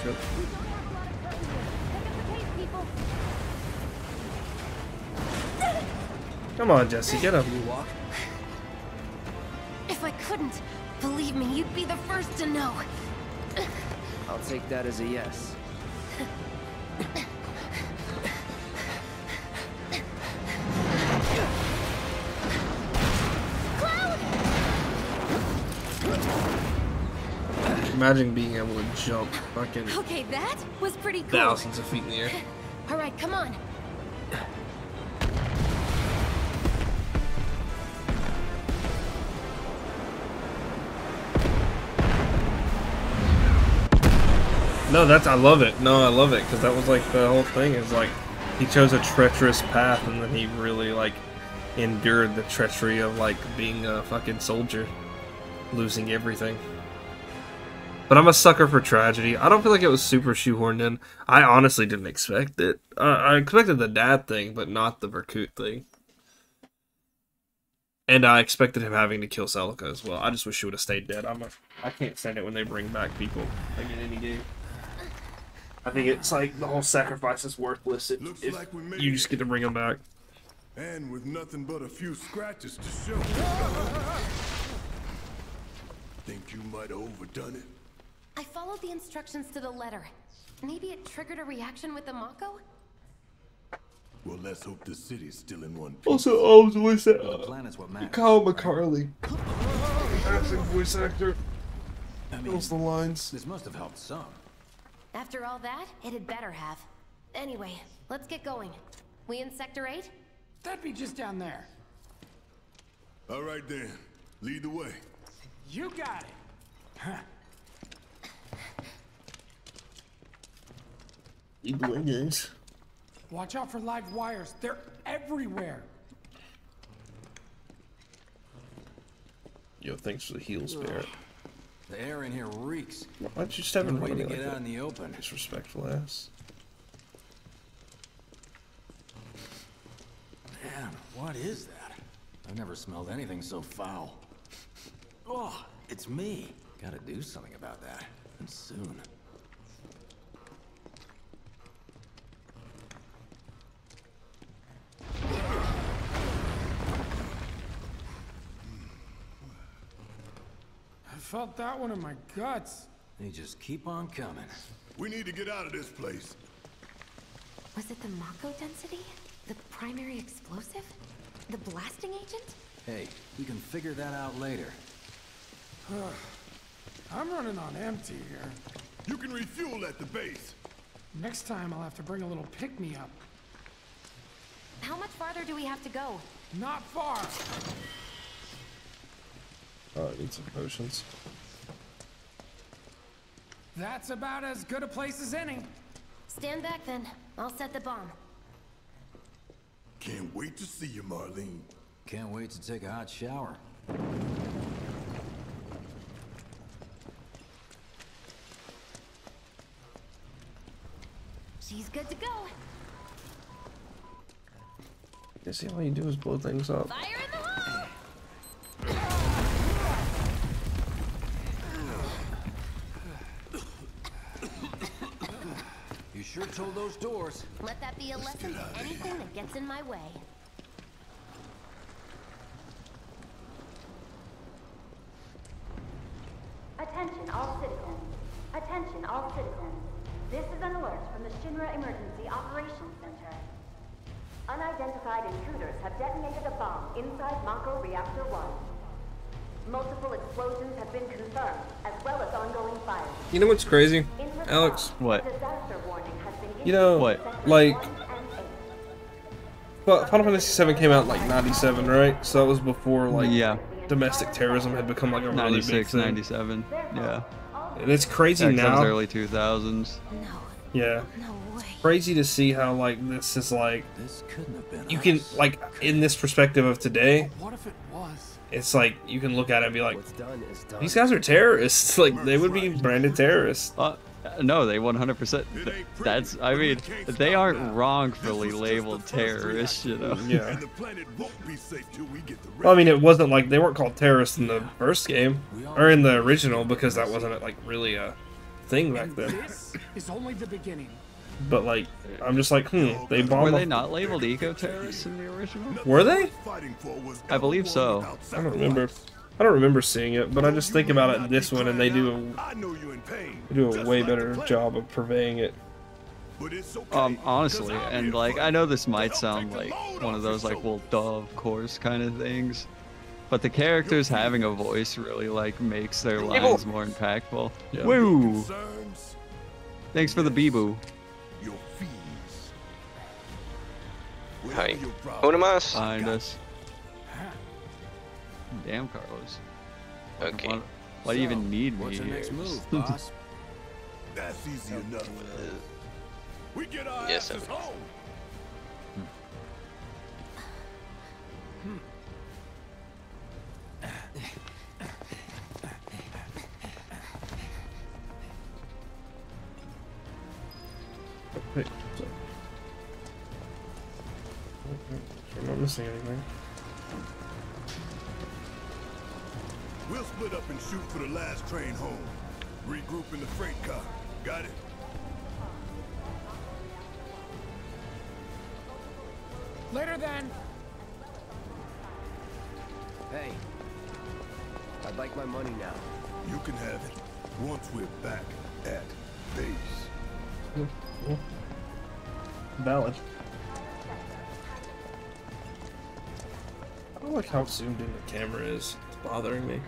Good trip. Come on, Jesse, get up. If I couldn't, believe me, you'd be the first to know. I'll take that as a yes. Imagine being able to jump fucking okay, that was pretty cool. Thousands of feet in the air. All right, come on. No, that's, I love it. No, I love it, because that was like the whole thing is like he chose a treacherous path and then he really like endured the treachery of like being a fucking soldier, losing everything. But I'm a sucker for tragedy. I don't feel like it was super shoehorned in. I honestly didn't expect it. I expected the dad thing, but not the Berkut thing. And I expected him having to kill Celica as well. I just wish she would have stayed dead. I can't stand it when they bring back people like in any game. I think it's like the whole sacrifice is worthless if like you just get to bring them back. And with nothing but a few scratches to show. Think you might have overdone it. I followed the instructions to the letter. Maybe it triggered a reaction with the Mako? Well, let's hope the city's still in one piece. Also, Alm's voice actor. Kyle McCarley. Classic voice actor. Fills the lines. This must have helped some. After all that, it had better have. Anyway, let's get going. We in Sector 8? That'd be just down there. All right, then. Lead the way. You got it. Huh. Watch out for live wires. They're everywhere. Yo, thanks for the heals, Barrett. The air in here reeks. Why don't you step in way to get out in the open? Disrespectful ass. Man, what is that? I've never smelled anything so foul. Oh, it's me. Gotta do something about that. And soon. I felt that one in my guts. They just keep on coming. We need to get out of this place. Was it the Mako density? The primary explosive? The blasting agent? Hey, we can figure that out later. I'm running on empty here. You can refuel at the base. Next time I'll have to bring a little pick-me-up. How much farther do we have to go? Not far. Oh, I need some potions. That's about as good a place as any. Stand back then. I'll set the bomb. Can't wait to see you, Marlene. Can't wait to take a hot shower. She's good to go. You see, all you do is blow things up. Fire in the hole! Sure told those doors. Let that be a lesson to anything that gets in my way. Attention all citizens. Attention all citizens. This is an alert from the Shinra Emergency Operations Center. Unidentified intruders have detonated a bomb inside Mako Reactor 1. Multiple explosions have been confirmed, as well as ongoing fires. You know what's crazy, Alex? What? You know, what? Like, but Final Fantasy VII came out in like 97, right? So that was before like domestic terrorism had become like a really big thing. 96, 97, yeah. And it's crazy that now. Early 2000s. Yeah. It's crazy to see how like this is like, you can like in this perspective of today. What if it was? It's like, you can look at it and be like, these guys are terrorists. Like, they would be branded terrorists. No, they 100%. That's, I mean, they aren't wrongfully labeled terrorists, you know? Yeah. Well, I mean, it wasn't like, they weren't called terrorists in the first game, or in the original, because that wasn't like really a thing back then. This is only the beginning. But like, I'm just like, they bombed. Were they not labeled eco-terrorists in the original? Were they? I believe so. I don't remember. I don't remember seeing it, but I just think about it in this one, and they do a way better job of purveying it. Honestly, and like, I know this might sound like one of those like, well, duh, of course kind of things, but the characters having a voice really like makes their lines more impactful. Yeah. Woo! Thanks for the beeboo. Hi. Onimas. Behind us. Damn, Carlos. Okay. Why do you even need me here? Next move, boss? That's easy enough. We get our asses home. Wait, I'm not missing anything. We'll split up and shoot for the last train home. Regroup in the freight car. Got it? Later then. Hey, I'd like my money now. You can have it once we're back at base. Valid. I don't like how zoomed in the camera is. It's bothering me.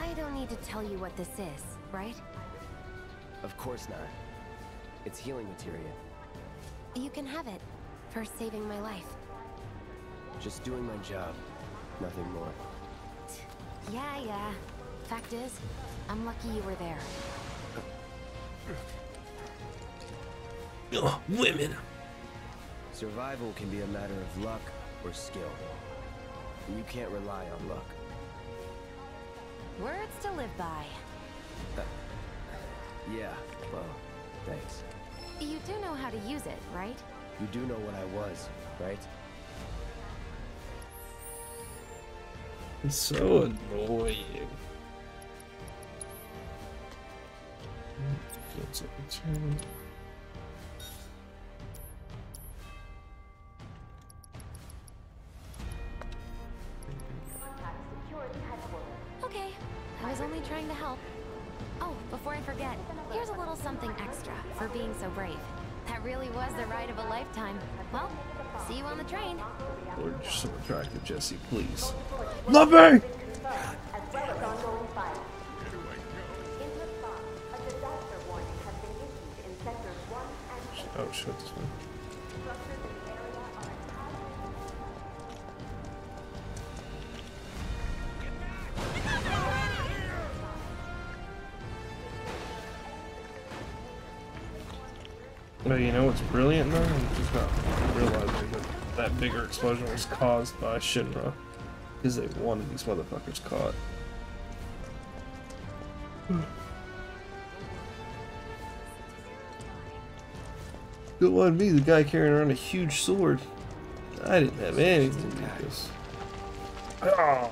I don't need to tell you what this is, right? Of course not. It's healing materia. You can have it for saving my life. Just doing my job, nothing more. Yeah, yeah. Fact is, I'm lucky you were there. Ugh, women! Survival can be a matter of luck or skill. And you can't rely on luck. Words to live by. Yeah, well, thanks. You do know how to use it, right? You do know what I was, right? It's so annoying. Okay, I was only trying to help. Oh, before I forget, here's a little something extra for being so brave. That really was the ride of a lifetime. Well, see you on the train. Lord, you're so attractive, Jesse, please. Love me! Oh, shit, this one. But you know what's brilliant though? I'm just not realizing that that bigger explosion was caused by Shinra. Because they wanted these motherfuckers caught. Good one, me, the guy carrying around a huge sword. I didn't have anything to do with this. Ah!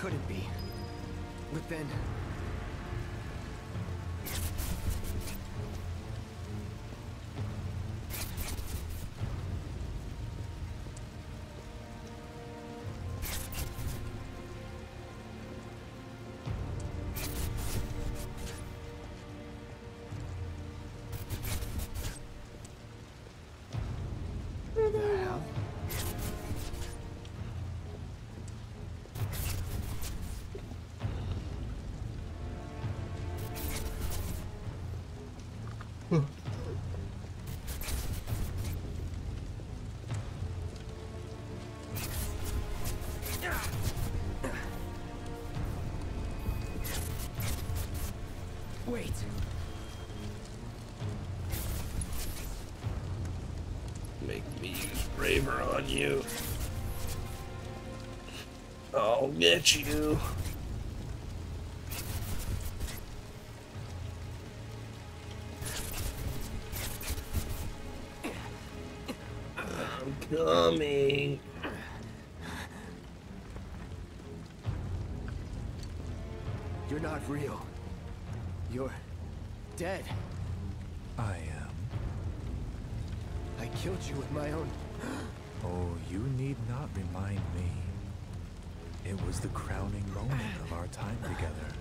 Could it be? But then, use Braver on you. I'll get you. I'm coming. You're not real. You're dead. I am. I killed you with my own. Oh, you need not remind me. It was the crowning moment of our time together.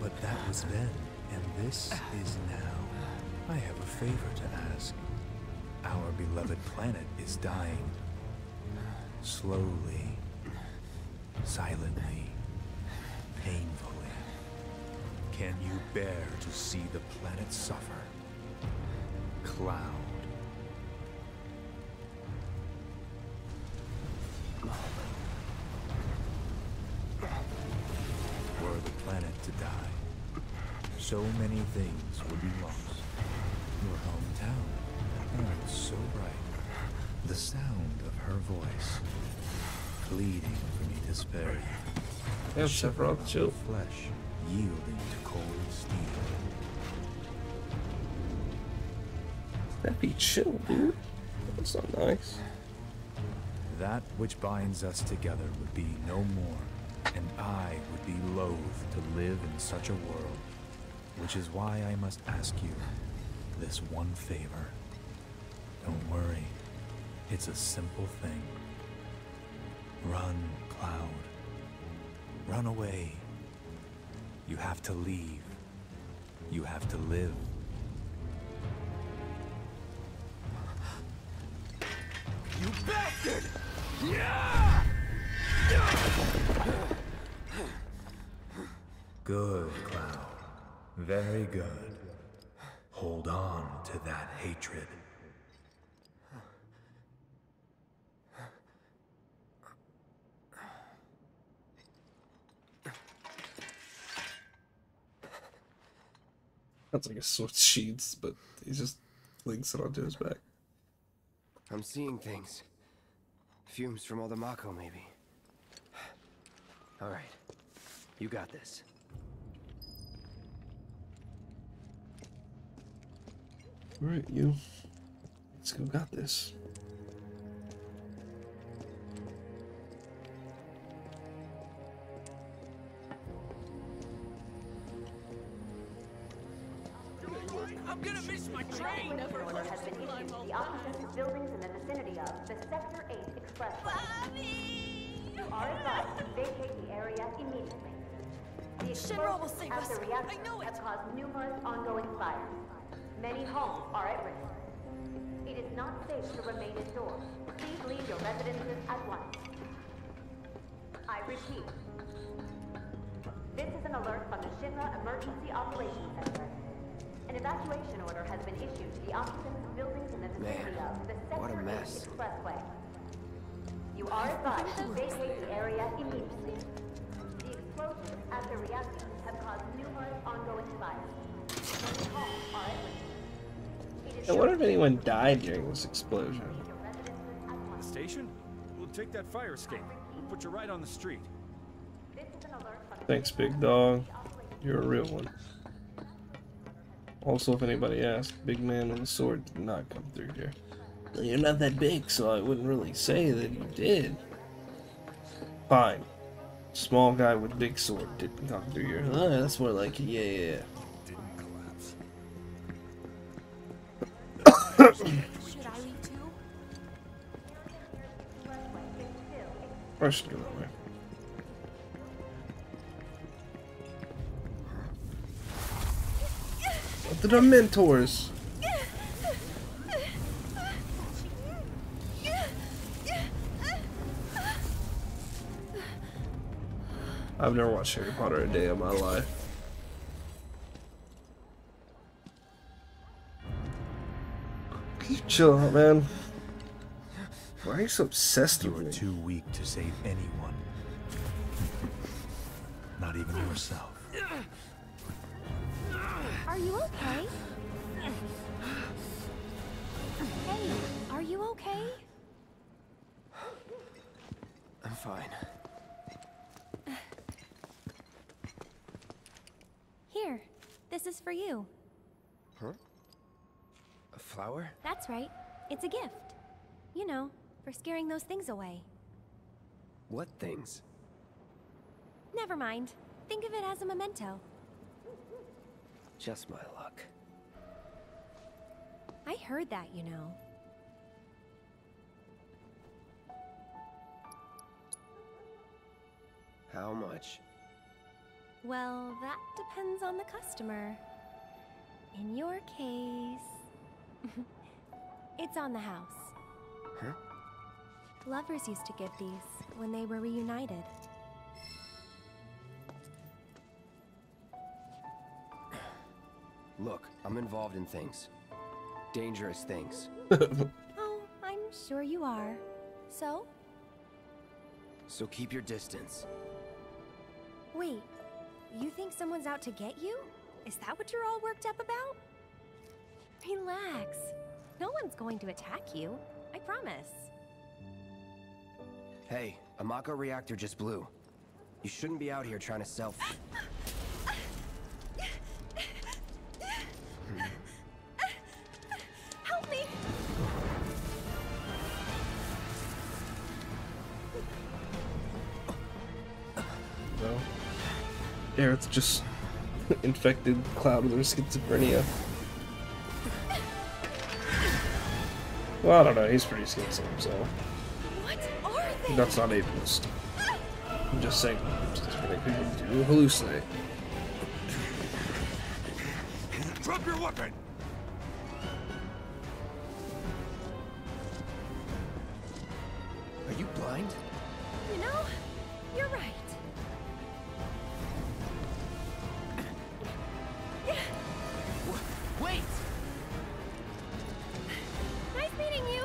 But that was then, and this is now. I have a favor to ask. Our beloved planet is dying. Slowly, silently, painfully. Can you bear to see the planet suffer? Cloud. Were the planet to die, so many things would be lost. Your hometown, Earth so bright. The sound of her voice, pleading for me to spare you. Yes, several too. Flesh yielding to cold steel. That'd be chill, dude. That's not nice. That which binds us together would be no more, and I would be loath to live in such a world, which is why I must ask you this one favor. Don't worry, it's a simple thing. Run, Cloud. Run away. You have to leave. You have to live. You bastard! Yeah! Good, Cloud. Very good. Hold on to that hatred. That's like a sword sheaths, but he just links it onto his back. I'm seeing things. Fumes from all the Mako, maybe. Alright. You got this. Alright, you. Let's go got this. I'm gonna miss my train! Has been issued to the occupants of buildings in the vicinity of the Sector 8 expressway. You are advised to vacate the area immediately. The Shinra will save us. I know it! Have caused numerous ongoing fires. Many homes are at risk. It is not safe to remain indoors. Please leave your residences at once. I repeat. This is an alert from the Shinra Emergency Operations Center. An evacuation order has been issued to the occupants of buildings in the vicinity of the Sector 8 expressway. You are advised to vacate the area immediately. The explosions at the reactor have caused numerous ongoing fires. I wonder if anyone died during this explosion. The station? We'll take that fire escape. We'll put you right on the street. Thanks, big dog. You're a real one. Also, if anybody asked, big man with the sword did not come through here. Well, you're not that big, so I wouldn't really say that you did. Fine. Small guy with big sword didn't come through here. Oh, that's more like it. Yeah. Didn't collapse. Should I leave too? I should go that way. To the mentors. I've never watched Harry Potter a day in my life. Chill out, man. Why are you so obsessed with me? You are too weak to save anyone. Not even yourself. Are you okay? Hey, are you okay? fine. Here, this is for you. Huh? A flower? That's right. It's a gift. You know, for scaring those things away. What things? Never mind. Think of it as a memento. Just my luck. I heard that, you know. How much? Well, that depends on the customer. In your case... it's on the house. Huh? Lovers used to give these when they were reunited. Look, I'm involved in things. Dangerous things. Oh, I'm sure you are. So? So keep your distance. Wait, you think someone's out to get you? Is that what you're all worked up about? Relax. No one's going to attack you. I promise. Hey, a Mako reactor just blew. You shouldn't be out here trying to sell... Help me! No. Aerith just infected Cloud with her schizophrenia. Well, I don't know, he's pretty schizo, so... What are they? That's not ableist. I'm just saying, schizophrenic people do hallucinate. Drop your weapon! Are you blind? You know, you're right. Wait! Nice meeting you!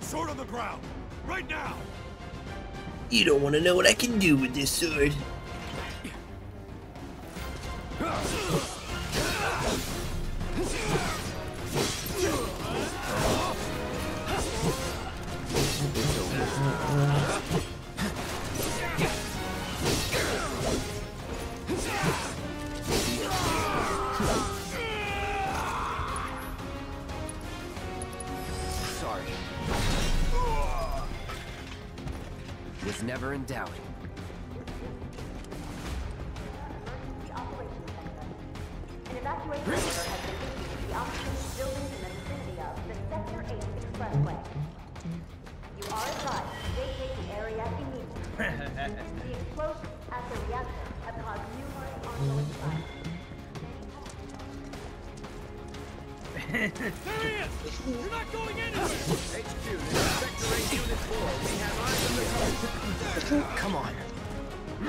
Sword on the ground! Right now! You don't want to know what I can do with this sword.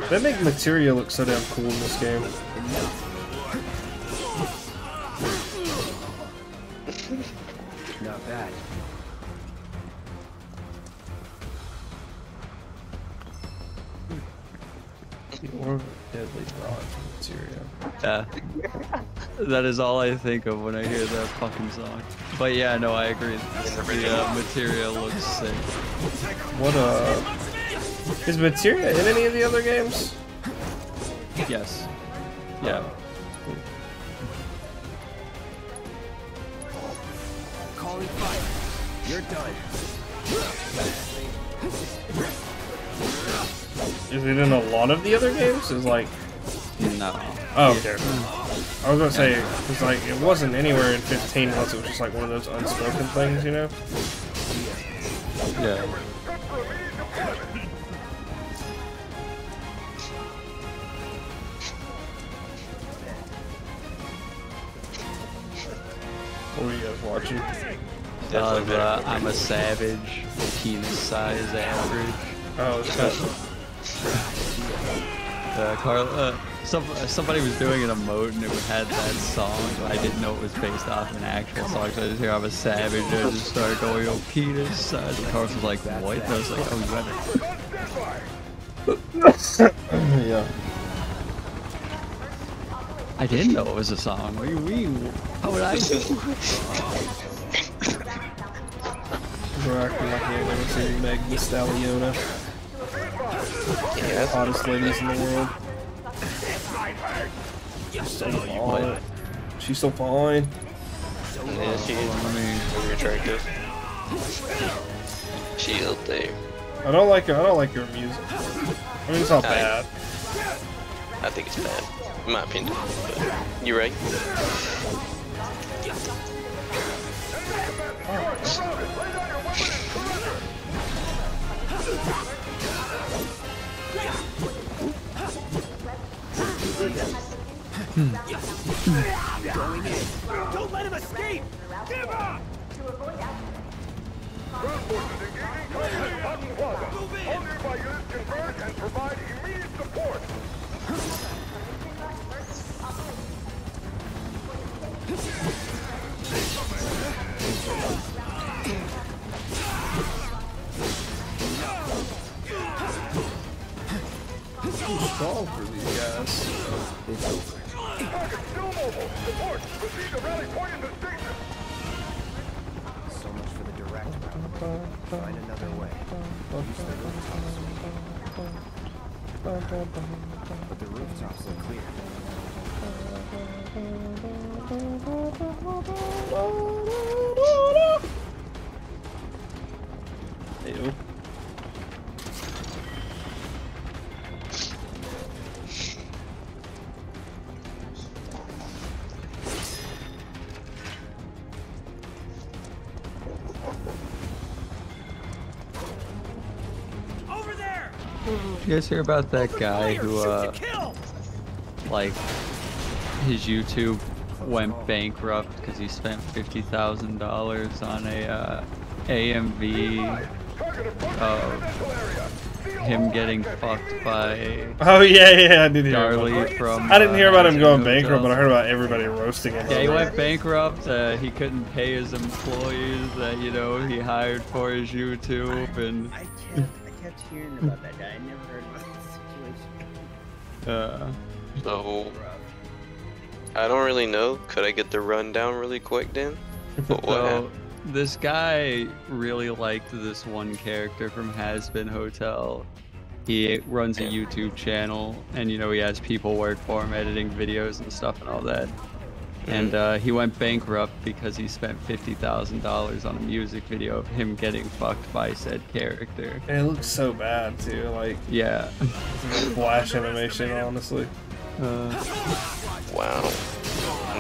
They make Materia look so damn cool in this game. Not bad. More deadly broad Materia. Yeah. That is all I think of when I hear that fucking song. But yeah, no, I agree. The Materia looks sick. What a... Is Materia in any of the other games? Yes. Yeah. Calling fire. You're done. Is it in a lot of the other games? Is like... No. Oh, okay. I was gonna say, it's like, it wasn't anywhere in 15 unless it was just like one of those unspoken things, you know? Yeah. What are you guys watching? I'm a savage, penis size average. Oh, it's kind of... somebody was doing an emote and it had that song, but I didn't know it was based off an actual song, so I just hear I'm a savage and I just started going, oh, penis size. And Carl was like, what? And I was like, oh, you got it. Yeah. I didn't know it was a song. What do you mean? How would I know? Rocking like the amazing Meg the Stalliona. Yeah, hottest ladies in the world. She's so fine. She's so fine. Yeah, she is really attractive. She up there. I don't like her. I don't like her music. I mean, it's not bad. I think it's bad, in my opinion. But you're right. Going in. Don't let him escape. Give up. To avoid that. Fall for these guys. Target still mobile. Support. Proceed to rally point in the station. So much for the direct route. Find another way. Use the rooftops. But the rooftops are clear. Ew. You guys hear about that guy who, like, his YouTube went bankrupt because he spent $50,000 on a AMV of him getting fucked by? Oh yeah, I didn't hear about him. From, I didn't hear about him going bankrupt, but I heard about everybody roasting him. Yeah, he went bankrupt. He couldn't pay his employees that he hired for his YouTube, and. I kept hearing about that guy. I never heard about the situation. So I don't really know. Could I get the rundown really quick then? So this guy really liked this one character from Hazbin Hotel. He runs a YouTube channel, and he has people work for him, editing videos and stuff and all that. And he went bankrupt because he spent $50,000 on a music video of him getting fucked by said character. And it looks so bad too, like yeah, it's a flash animation, honestly. Wow.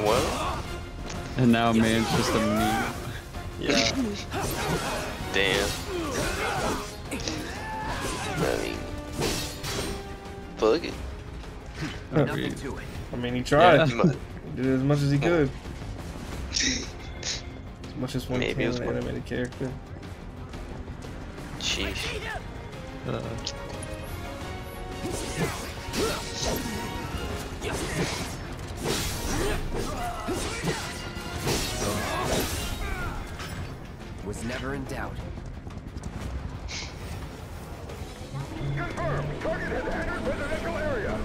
What? And now man's just a meme. Yeah. Damn. I mean, fuck it. Nothing to it. I mean, he tried. Yeah. Did as much as he could. As much as one can an animated character. Jeez. Was never in doubt. Confirmed. Target has entered residential area.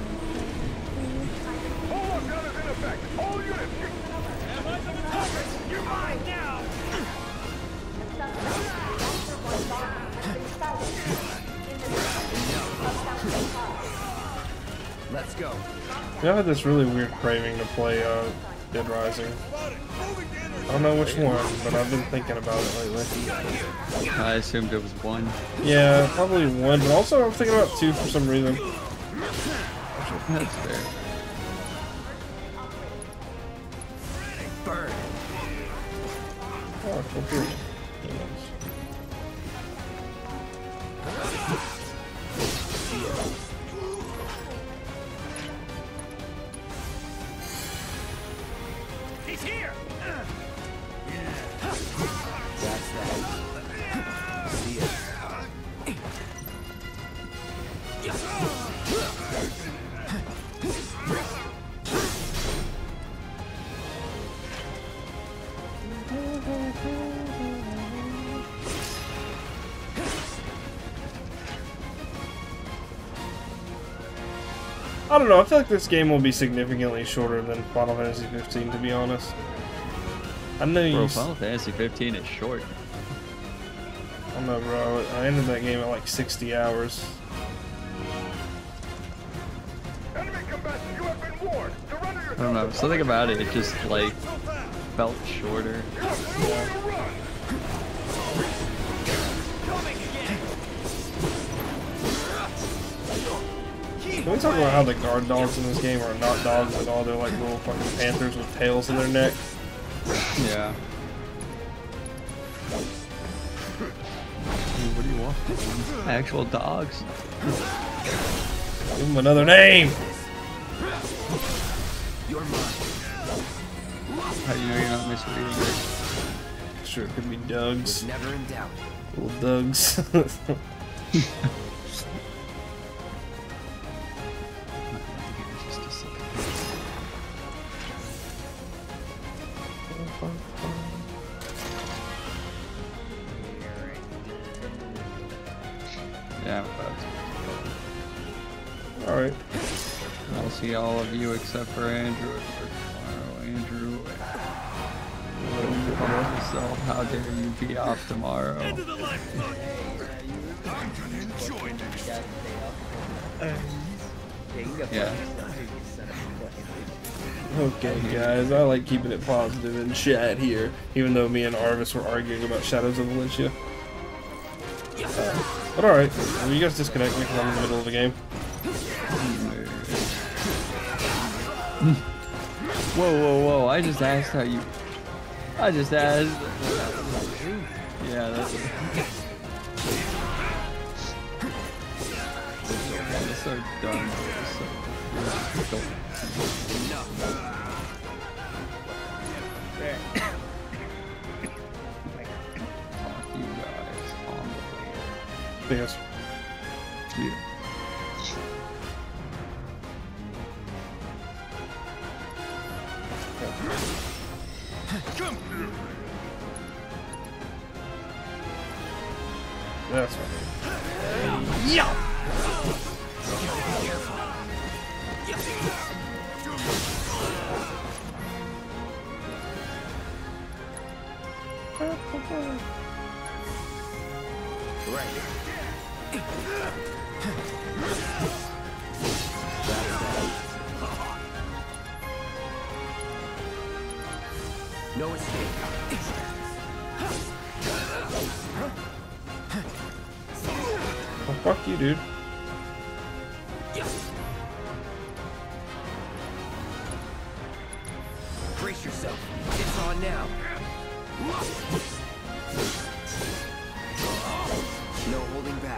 All units! You're mine now! Let's go. I had this really weird craving to play Dead Rising. I don't know which one, but I've been thinking about it lately. I assumed it was one. Yeah, probably one, but also I'm thinking about two for some reason. That's fair. Oh, cool. He's here. That's that. See it. I don't know, I feel like this game will be significantly shorter than Final Fantasy XV, to be honest. I know you... Bro, Final Fantasy XV is short. I don't know, bro. I ended that game at like 60 hours. Enemy combatant, you have been warned. Surrender yourself. I don't know, something about it, it just like felt shorter. Yeah. Can we talk about how the guard dogs in this game are not dogs at all? They're like little fucking panthers with tails in their neck. Yeah. Dude, what do you want? Actual dogs. Give them another name! How do you know you're not misreading it? Sure, it could be Dugs. Never in doubt. Little Dugs. Alright. I'll see all of you except for Andrew tomorrow. Andrew, yourself. How dare you be off tomorrow? End of the lifeline! I'm gonna enjoy this! Yeah. Okay, guys, I like keeping it positive in chat here, even though me and Arvis were arguing about Shadows of Valentia. But alright, will you guys disconnect me because I'm in the middle of the game? Whoa, whoa, whoa, I just asked how you... I just asked... Yeah, that's it. That's so dumb. That's so dumb. Fuck you guys on the way. Yes. You. Come here. That's right. Yeah. Right. No escape. Oh, fuck you, dude. Brace yourself. It's on now. No holding back.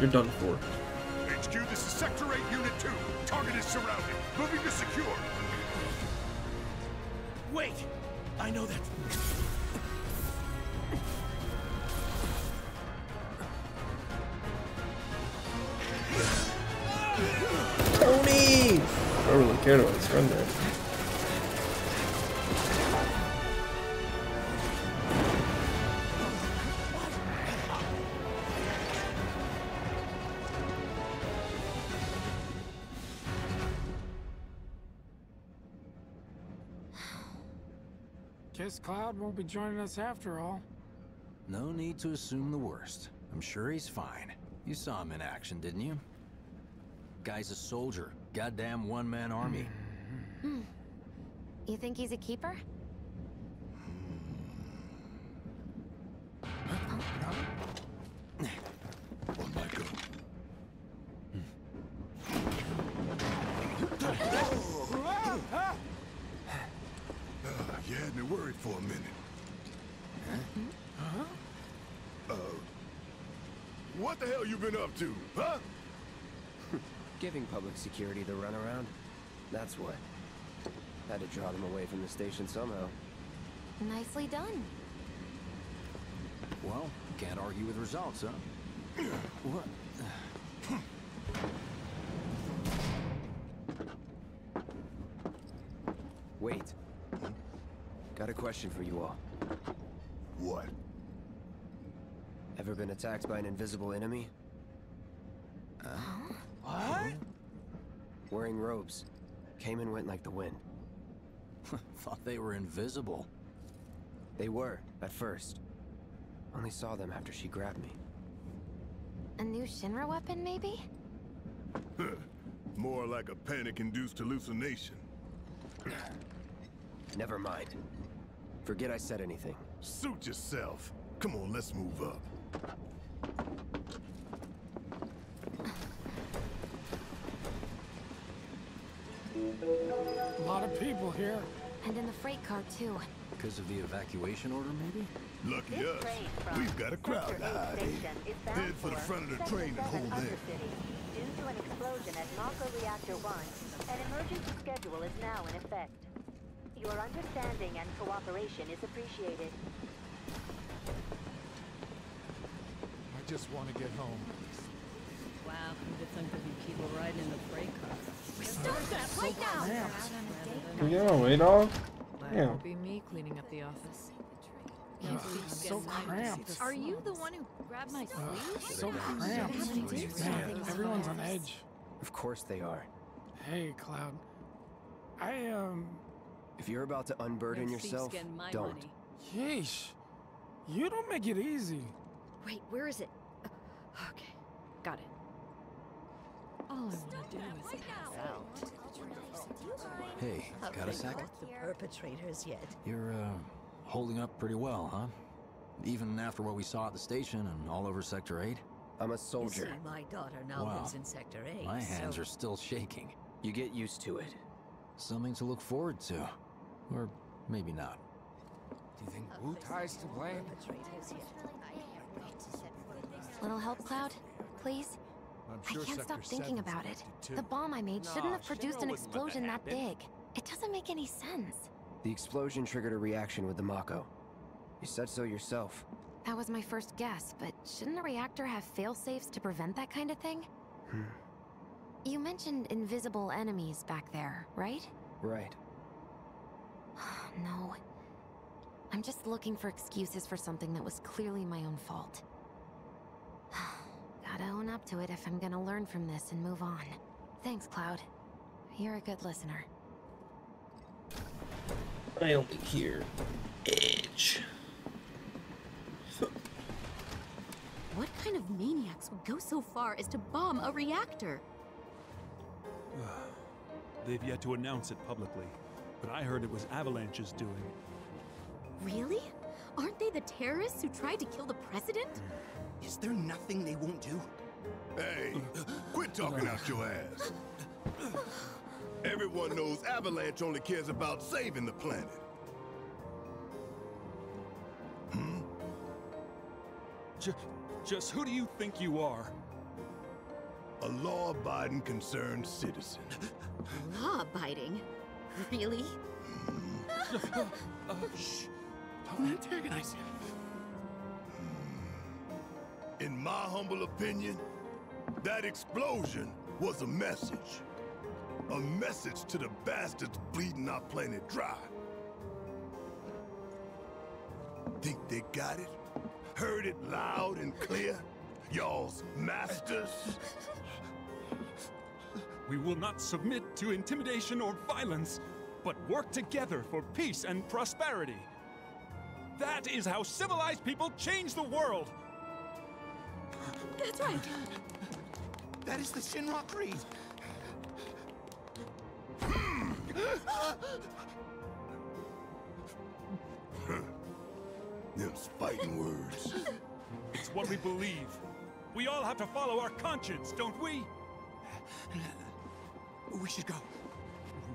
You're done for. HQ, this is Sector 8, Unit 2. Target is surrounded. Moving to secure. Wait! I know that. Tony! I don't really care about his friend there. Cloud won't be joining us after all. No need to assume the worst. I'm sure he's fine. You saw him in action, didn't you? Guy's a soldier. Goddamn one-man army. You think he's a keeper? One Mako. Yeah, I've been worried for for a minute. Huh? What the hell you been up to, huh? Giving public security the runaround. That's what. Had to draw them away from the station somehow. Nicely done. Well, can't argue with results, huh? What? Wait. Got a question for you all. What? Ever been attacked by an invisible enemy? What? Wearing robes. Came and went like the wind. Thought they were invisible. They were, at first. Only saw them after she grabbed me. A new Shinra weapon, maybe? More like a panic-induced hallucination. Never mind. Forget I said anything. Suit yourself. Come on, let's move up. A lot of people here. And in the freight car, too. Because of the evacuation order, maybe? Lucky us. We've got a crowd to hide. Head for the front of the train and hold there. Due to an explosion at Mako Reactor 1, an emergency schedule is now in effect. Your understanding and cooperation is appreciated. I just want to get home. Wow, it's like the people riding in the freight car. Stop that right now! You know, wait off. Yeah. Be me cleaning up the office. So cramped. Are you the one who grabbed my sleeve? So cramped. Man, everyone's on edge. Of course they are. Hey, Cloud. If you're about to unburden yourself, don't. Yeesh. You don't make it easy. Wait, where is it? Okay, got it. All I want to do is pass out. Hey, got a second? The perpetrators yet. You're, holding up pretty well, huh? Even after what we saw at the station and all over Sector 8? I'm a soldier. You see, my daughter now lives in Sector 8, my hands are still shaking. You get used to it. Something to look forward to. Or maybe not. Do you think Wu Tai's to blame? Little help, Cloud? Please? I can't stop thinking about it. The bomb I made shouldn't have produced an explosion that big. It doesn't make any sense. The explosion triggered a reaction with the Mako. You said so yourself. That was my first guess, but shouldn't a reactor have fail-safes to prevent that kind of thing? You mentioned invisible enemies back there, right? Right. Oh, no. I'm just looking for excuses for something that was clearly my own fault. Gotta own up to it if I'm gonna learn from this and move on. Thanks, Cloud. You're a good listener. I only hear Edge. What kind of maniacs would go so far as to bomb a reactor? They've yet to announce it publicly, but I heard it was Avalanche's doing. Really? Aren't they the terrorists who tried to kill the president? Is there nothing they won't do? Hey, quit talking out your ass. Everyone knows Avalanche only cares about saving the planet. Just who do you think you are? A law-abiding concerned citizen. Law-abiding? Really? Shh. Don't antagonize him. In my humble opinion, that explosion was a message. A message to the bastards bleeding our planet dry. Think they got it? Heard it loud and clear? Y'all's masters? We will not submit to intimidation or violence, but work together for peace and prosperity. That is how civilized people change the world. That's right. That is the Shinra Creed. Them's fighting words. It's what we believe. We all have to follow our conscience, don't we? We should go.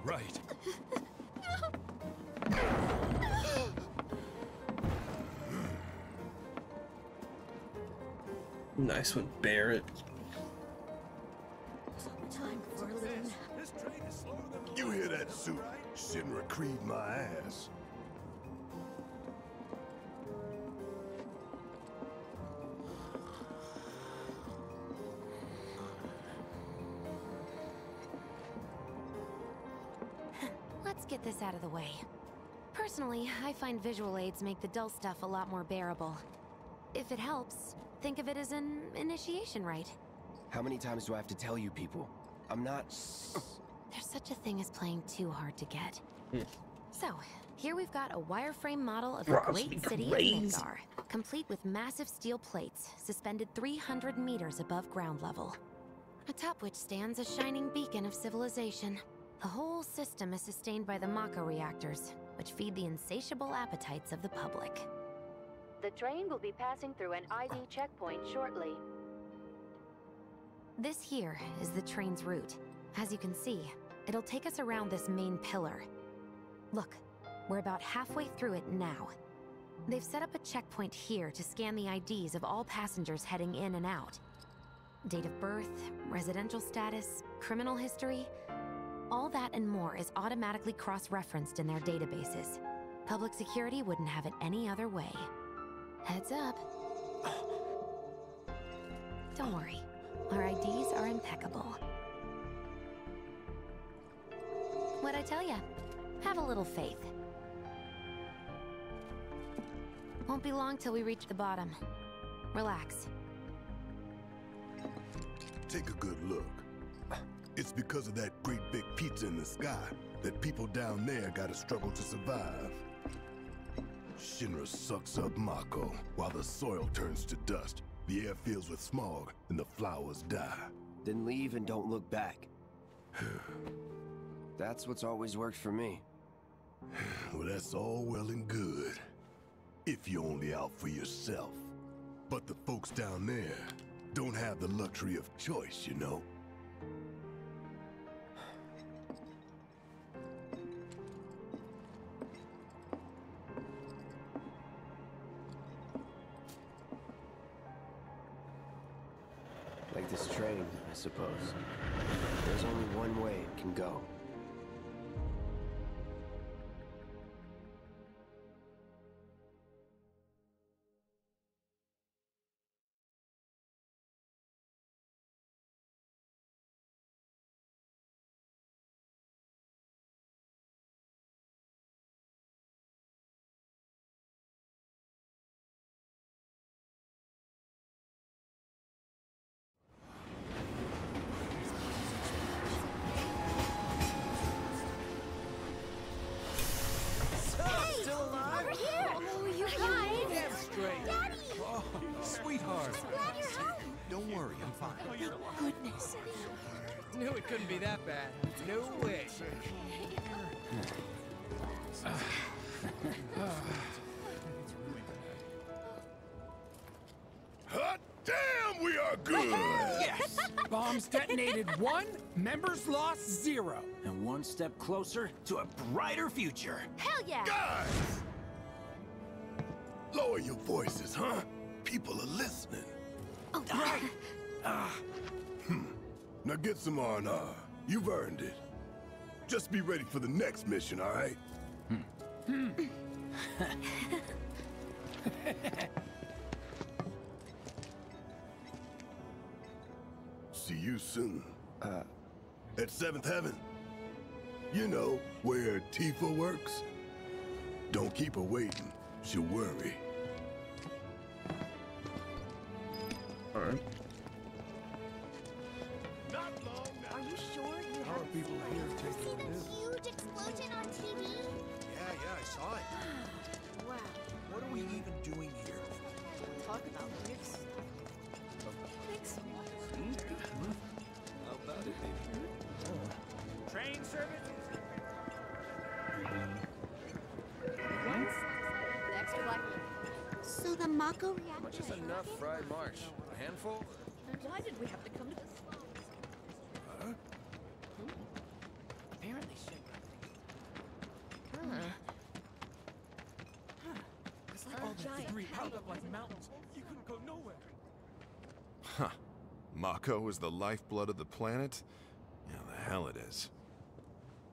Right. Nice one, Barrett. Time for a little nap. You hear that, suit? Shinra creed my ass. Let's get this out of the way. Personally, I find visual aids make the dull stuff a lot more bearable. If it helps, think of it as an initiation rite. How many times do I have to tell you people? I'm not... There's such a thing as playing too hard to get. So, here we've got a wireframe model of the great city of Midgar, complete with massive steel plates, suspended 300 meters above ground level. Atop which stands a shining beacon of civilization. The whole system is sustained by the Mako reactors, which feed the insatiable appetites of the public. The train will be passing through an ID checkpoint shortly. This here is the train's route. As you can see, it'll take us around this main pillar. Look, we're about halfway through it now. They've set up a checkpoint here to scan the IDs of all passengers heading in and out. Date of birth, residential status, criminal history, all that and more is automatically cross-referenced in their databases. Public security wouldn't have it any other way. Heads up. Don't worry, our IDs are impeccable. What'd I tell ya? Have a little faith. Won't be long till we reach the bottom. Relax. Take a good look. It's because of that great big pizza in the sky that people down there gotta struggle to survive. Shinra sucks up Mako while the soil turns to dust, the air fills with smog, and the flowers die. Then leave and don't look back. That's what's always worked for me. Well, that's all well and good, if you're only out for yourself. But the folks down there don't have the luxury of choice, you know. Like this train, I suppose. There's only one way it can go. Detonated 1, members lost 0. And one step closer to a brighter future. Hell yeah! Guys! Lower your voices, huh? People are listening. Oh, right! Now get some R&R. You've earned it. Just be ready for the next mission, all right? See you soon. At Seventh Heaven. You know, where Tifa works? Don't keep her waiting. She'll worry. Alright. Not long now. Are you sure you have people here taking this? Huge explosion on TV? Yeah, I saw it. Wow. What are we even doing here? Talk about this. Train service? So the Mako reactor. Much is enough fried marsh. A handful? Why did we have to come to this? Huh? Apparently Shinra. It's like all the debris piled up like mountains. You couldn't go nowhere. Huh. Mako is the lifeblood of the planet? Yeah, the hell it is.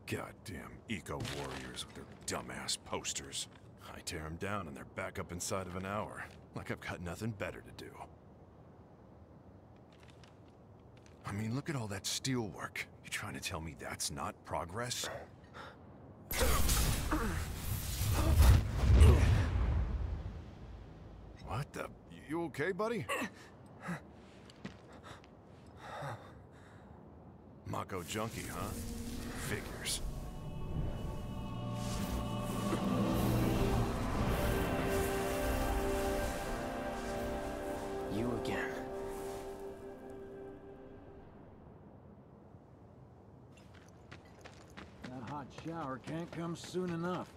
Goddamn eco-warriors with their dumbass posters. I tear them down and they're back up inside of an hour. Like I've got nothing better to do. I mean, look at all that steel work. You trying to tell me that's not progress? What the? You okay, buddy? Mako junkie, huh? Figures. You again. That hot shower can't come soon enough.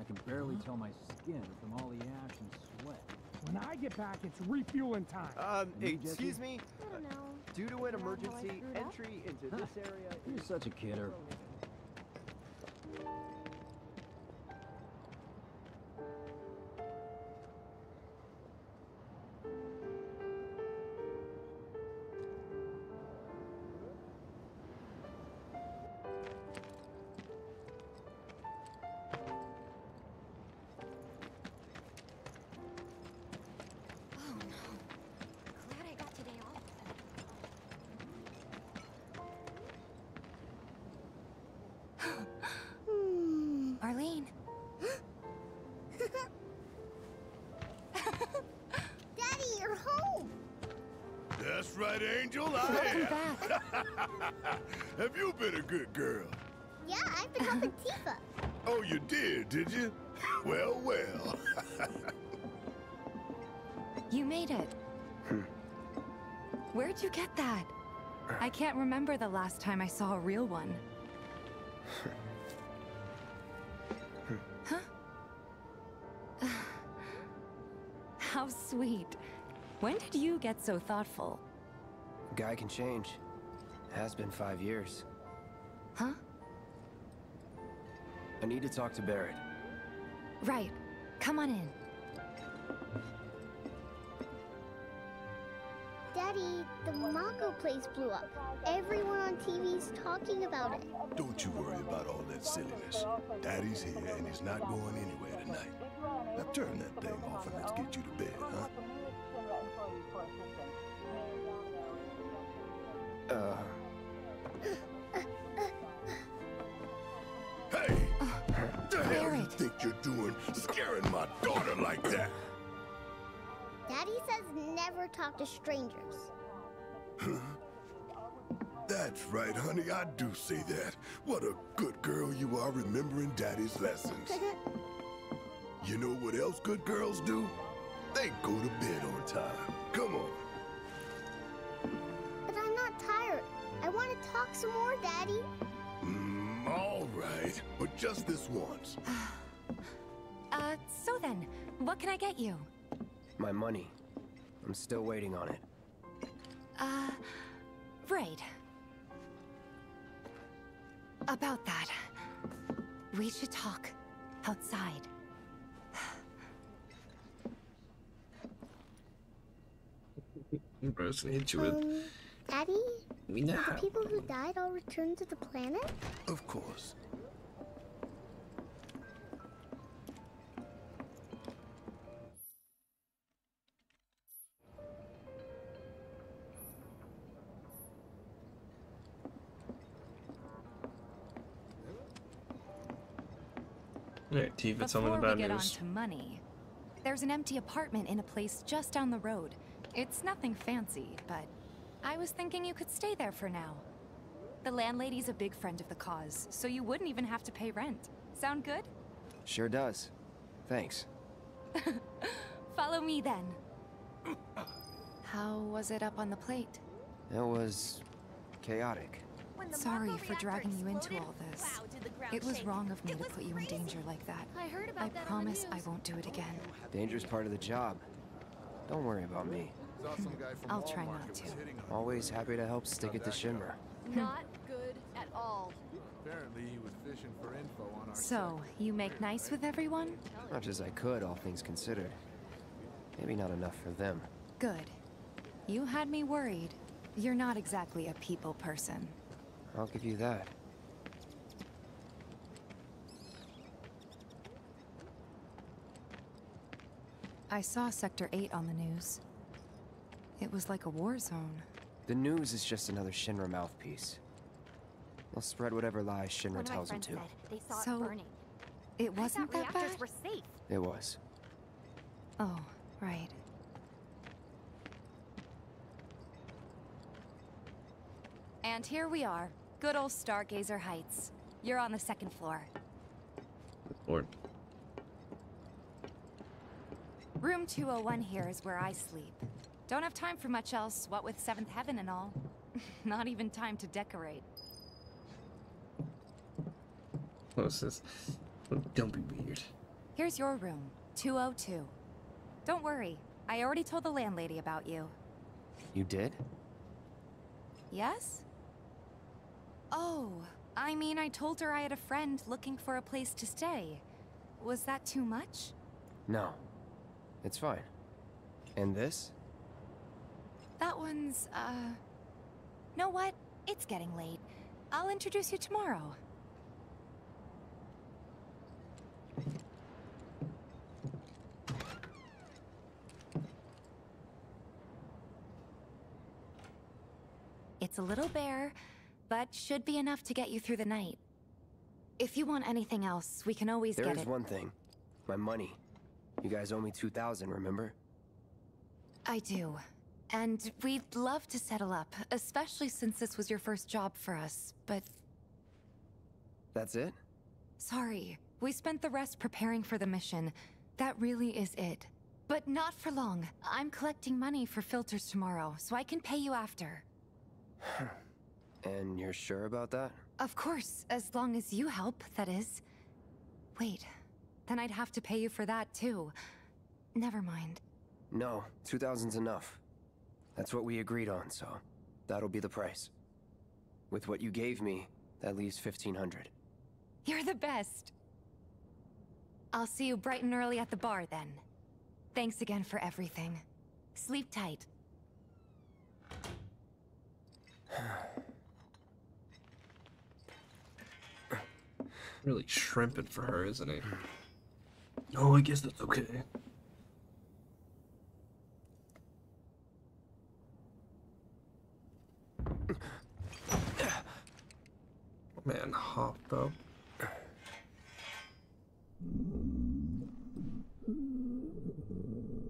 I can barely tell my skin from all the ash and sweat. When I get back, it's refueling time. Excuse me? I don't know. Due to an emergency, entry into this area... You're such a kidder. Have you been a good girl? Yeah, I've been helping Tifa. Oh, you did you? Well, well. You made it. Where'd you get that? I can't remember the last time I saw a real one. Huh? How sweet. When did you get so thoughtful? Guy can change. Has been 5 years. Huh? I need to talk to Barrett. Right. Come on in. Daddy, the Mako place blew up. Everyone on TV's talking about it. Don't you worry about all that silliness. Daddy's here and he's not going anywhere tonight. Now turn that thing off and let's get you to bed, huh? Hey! What the hell do you think you're doing scaring my daughter like that? Daddy says never talk to strangers. Huh? That's right, honey. I do say that. What a good girl you are remembering Daddy's lessons. You know what else good girls do? They go to bed on time. Come on. Tired. I want to talk some more, Daddy. All right, but just this once. So then, what can I get you? My money. I'm still waiting on it. Right. About that, we should talk outside. Gross into it. Daddy? The people who died all returned to the planet? Of course. Alright, Tifa, tell me the bad news. Before we get on to money, there's an empty apartment in a place just down the road. It's nothing fancy, but... I was thinking you could stay there for now. The landlady's a big friend of the cause, so you wouldn't even have to pay rent. Sound good? Sure does. Thanks. Follow me then. How was it up on the plate? It was... chaotic. Sorry for dragging you into all this. It was wrong of me to put you in danger like that. I promise I won't do it again. Danger's part of the job. Don't worry about me. I'll try not to. Always happy to help stick it to Shinra. Not good at all. Apparently he was fishing for info on our... So, you make nice with everyone? Much as I could, all things considered. Maybe not enough for them. Good. You had me worried. You're not exactly a people person. I'll give you that. I saw Sector 8 on the news. It was like a war zone. The news is just another Shinra mouthpiece. They'll spread whatever lies Shinra tells them to. So, it wasn't that bad? It was. Oh, right. And here we are. Good old Stargazer Heights. You're on the second floor. Good lord. Room 201 here is where I sleep. Don't have time for much else, what with Seventh Heaven and all. Not even time to decorate. What was this? Don't be weird. Here's your room, 202. Don't worry, I already told the landlady about you. You did? Yes? Oh, I mean, I told her I had a friend looking for a place to stay. Was that too much? No. It's fine. And this? That one's, know what? It's getting late. I'll introduce you tomorrow. It's a little bare, but should be enough to get you through the night. If you want anything else, we can always get it. There's one thing. My money. You guys owe me 2,000, remember? I do. And we'd love to settle up, especially since this was your first job for us, but... That's it? Sorry. We spent the rest preparing for the mission. That really is it. But not for long. I'm collecting money for filters tomorrow, so I can pay you after. And you're sure about that? Of course. As long as you help, that is. Wait. Then I'd have to pay you for that, too. Never mind. No, 2,000's enough. That's what we agreed on, so that'll be the price. With what you gave me, that leaves 1,500. You're the best. I'll see you bright and early at the bar, then. Thanks again for everything. Sleep tight. Really shrimping for her, isn't he? Oh, I guess that's okay. Man, hop though.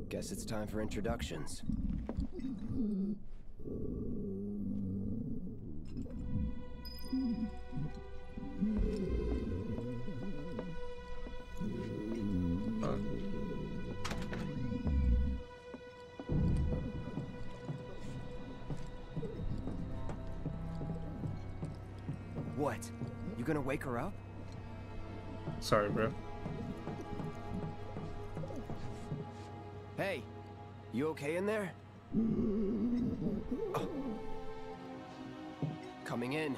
Guess it's time for introductions. What? You gonna wake her up? Sorry, bro. Hey, you okay in there? Oh. Coming in.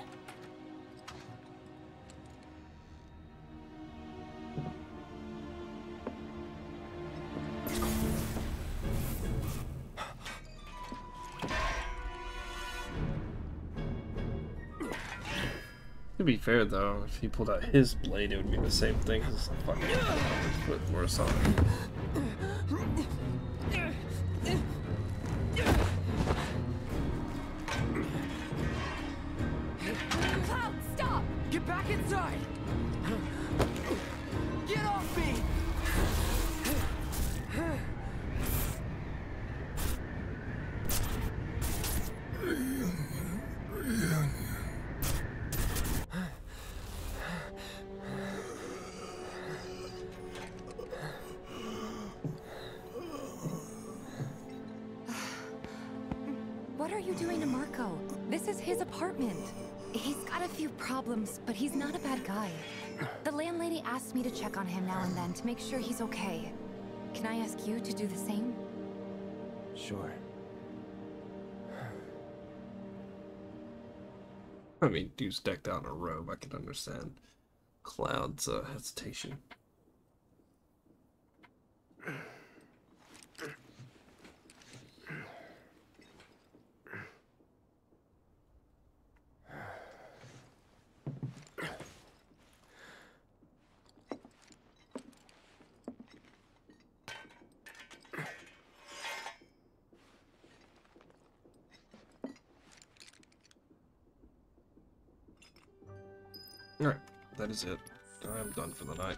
To be fair though, if he pulled out his blade, it would be the same thing. It's fucking foot worse on it. Cloud, stop! Get back inside! Get off me! But he's not a bad guy. The landlady asks me to check on him now and then to make sure he's okay. Can I ask you to do the same? Sure. I mean, dude's decked out in a robe. I can understand Cloud's hesitation. Alright, that is it. I'm done for the night.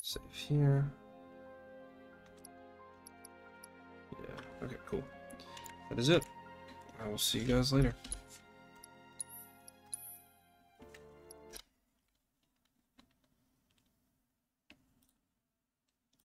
Save here. Yeah, okay, cool. That is it. I will see you guys later.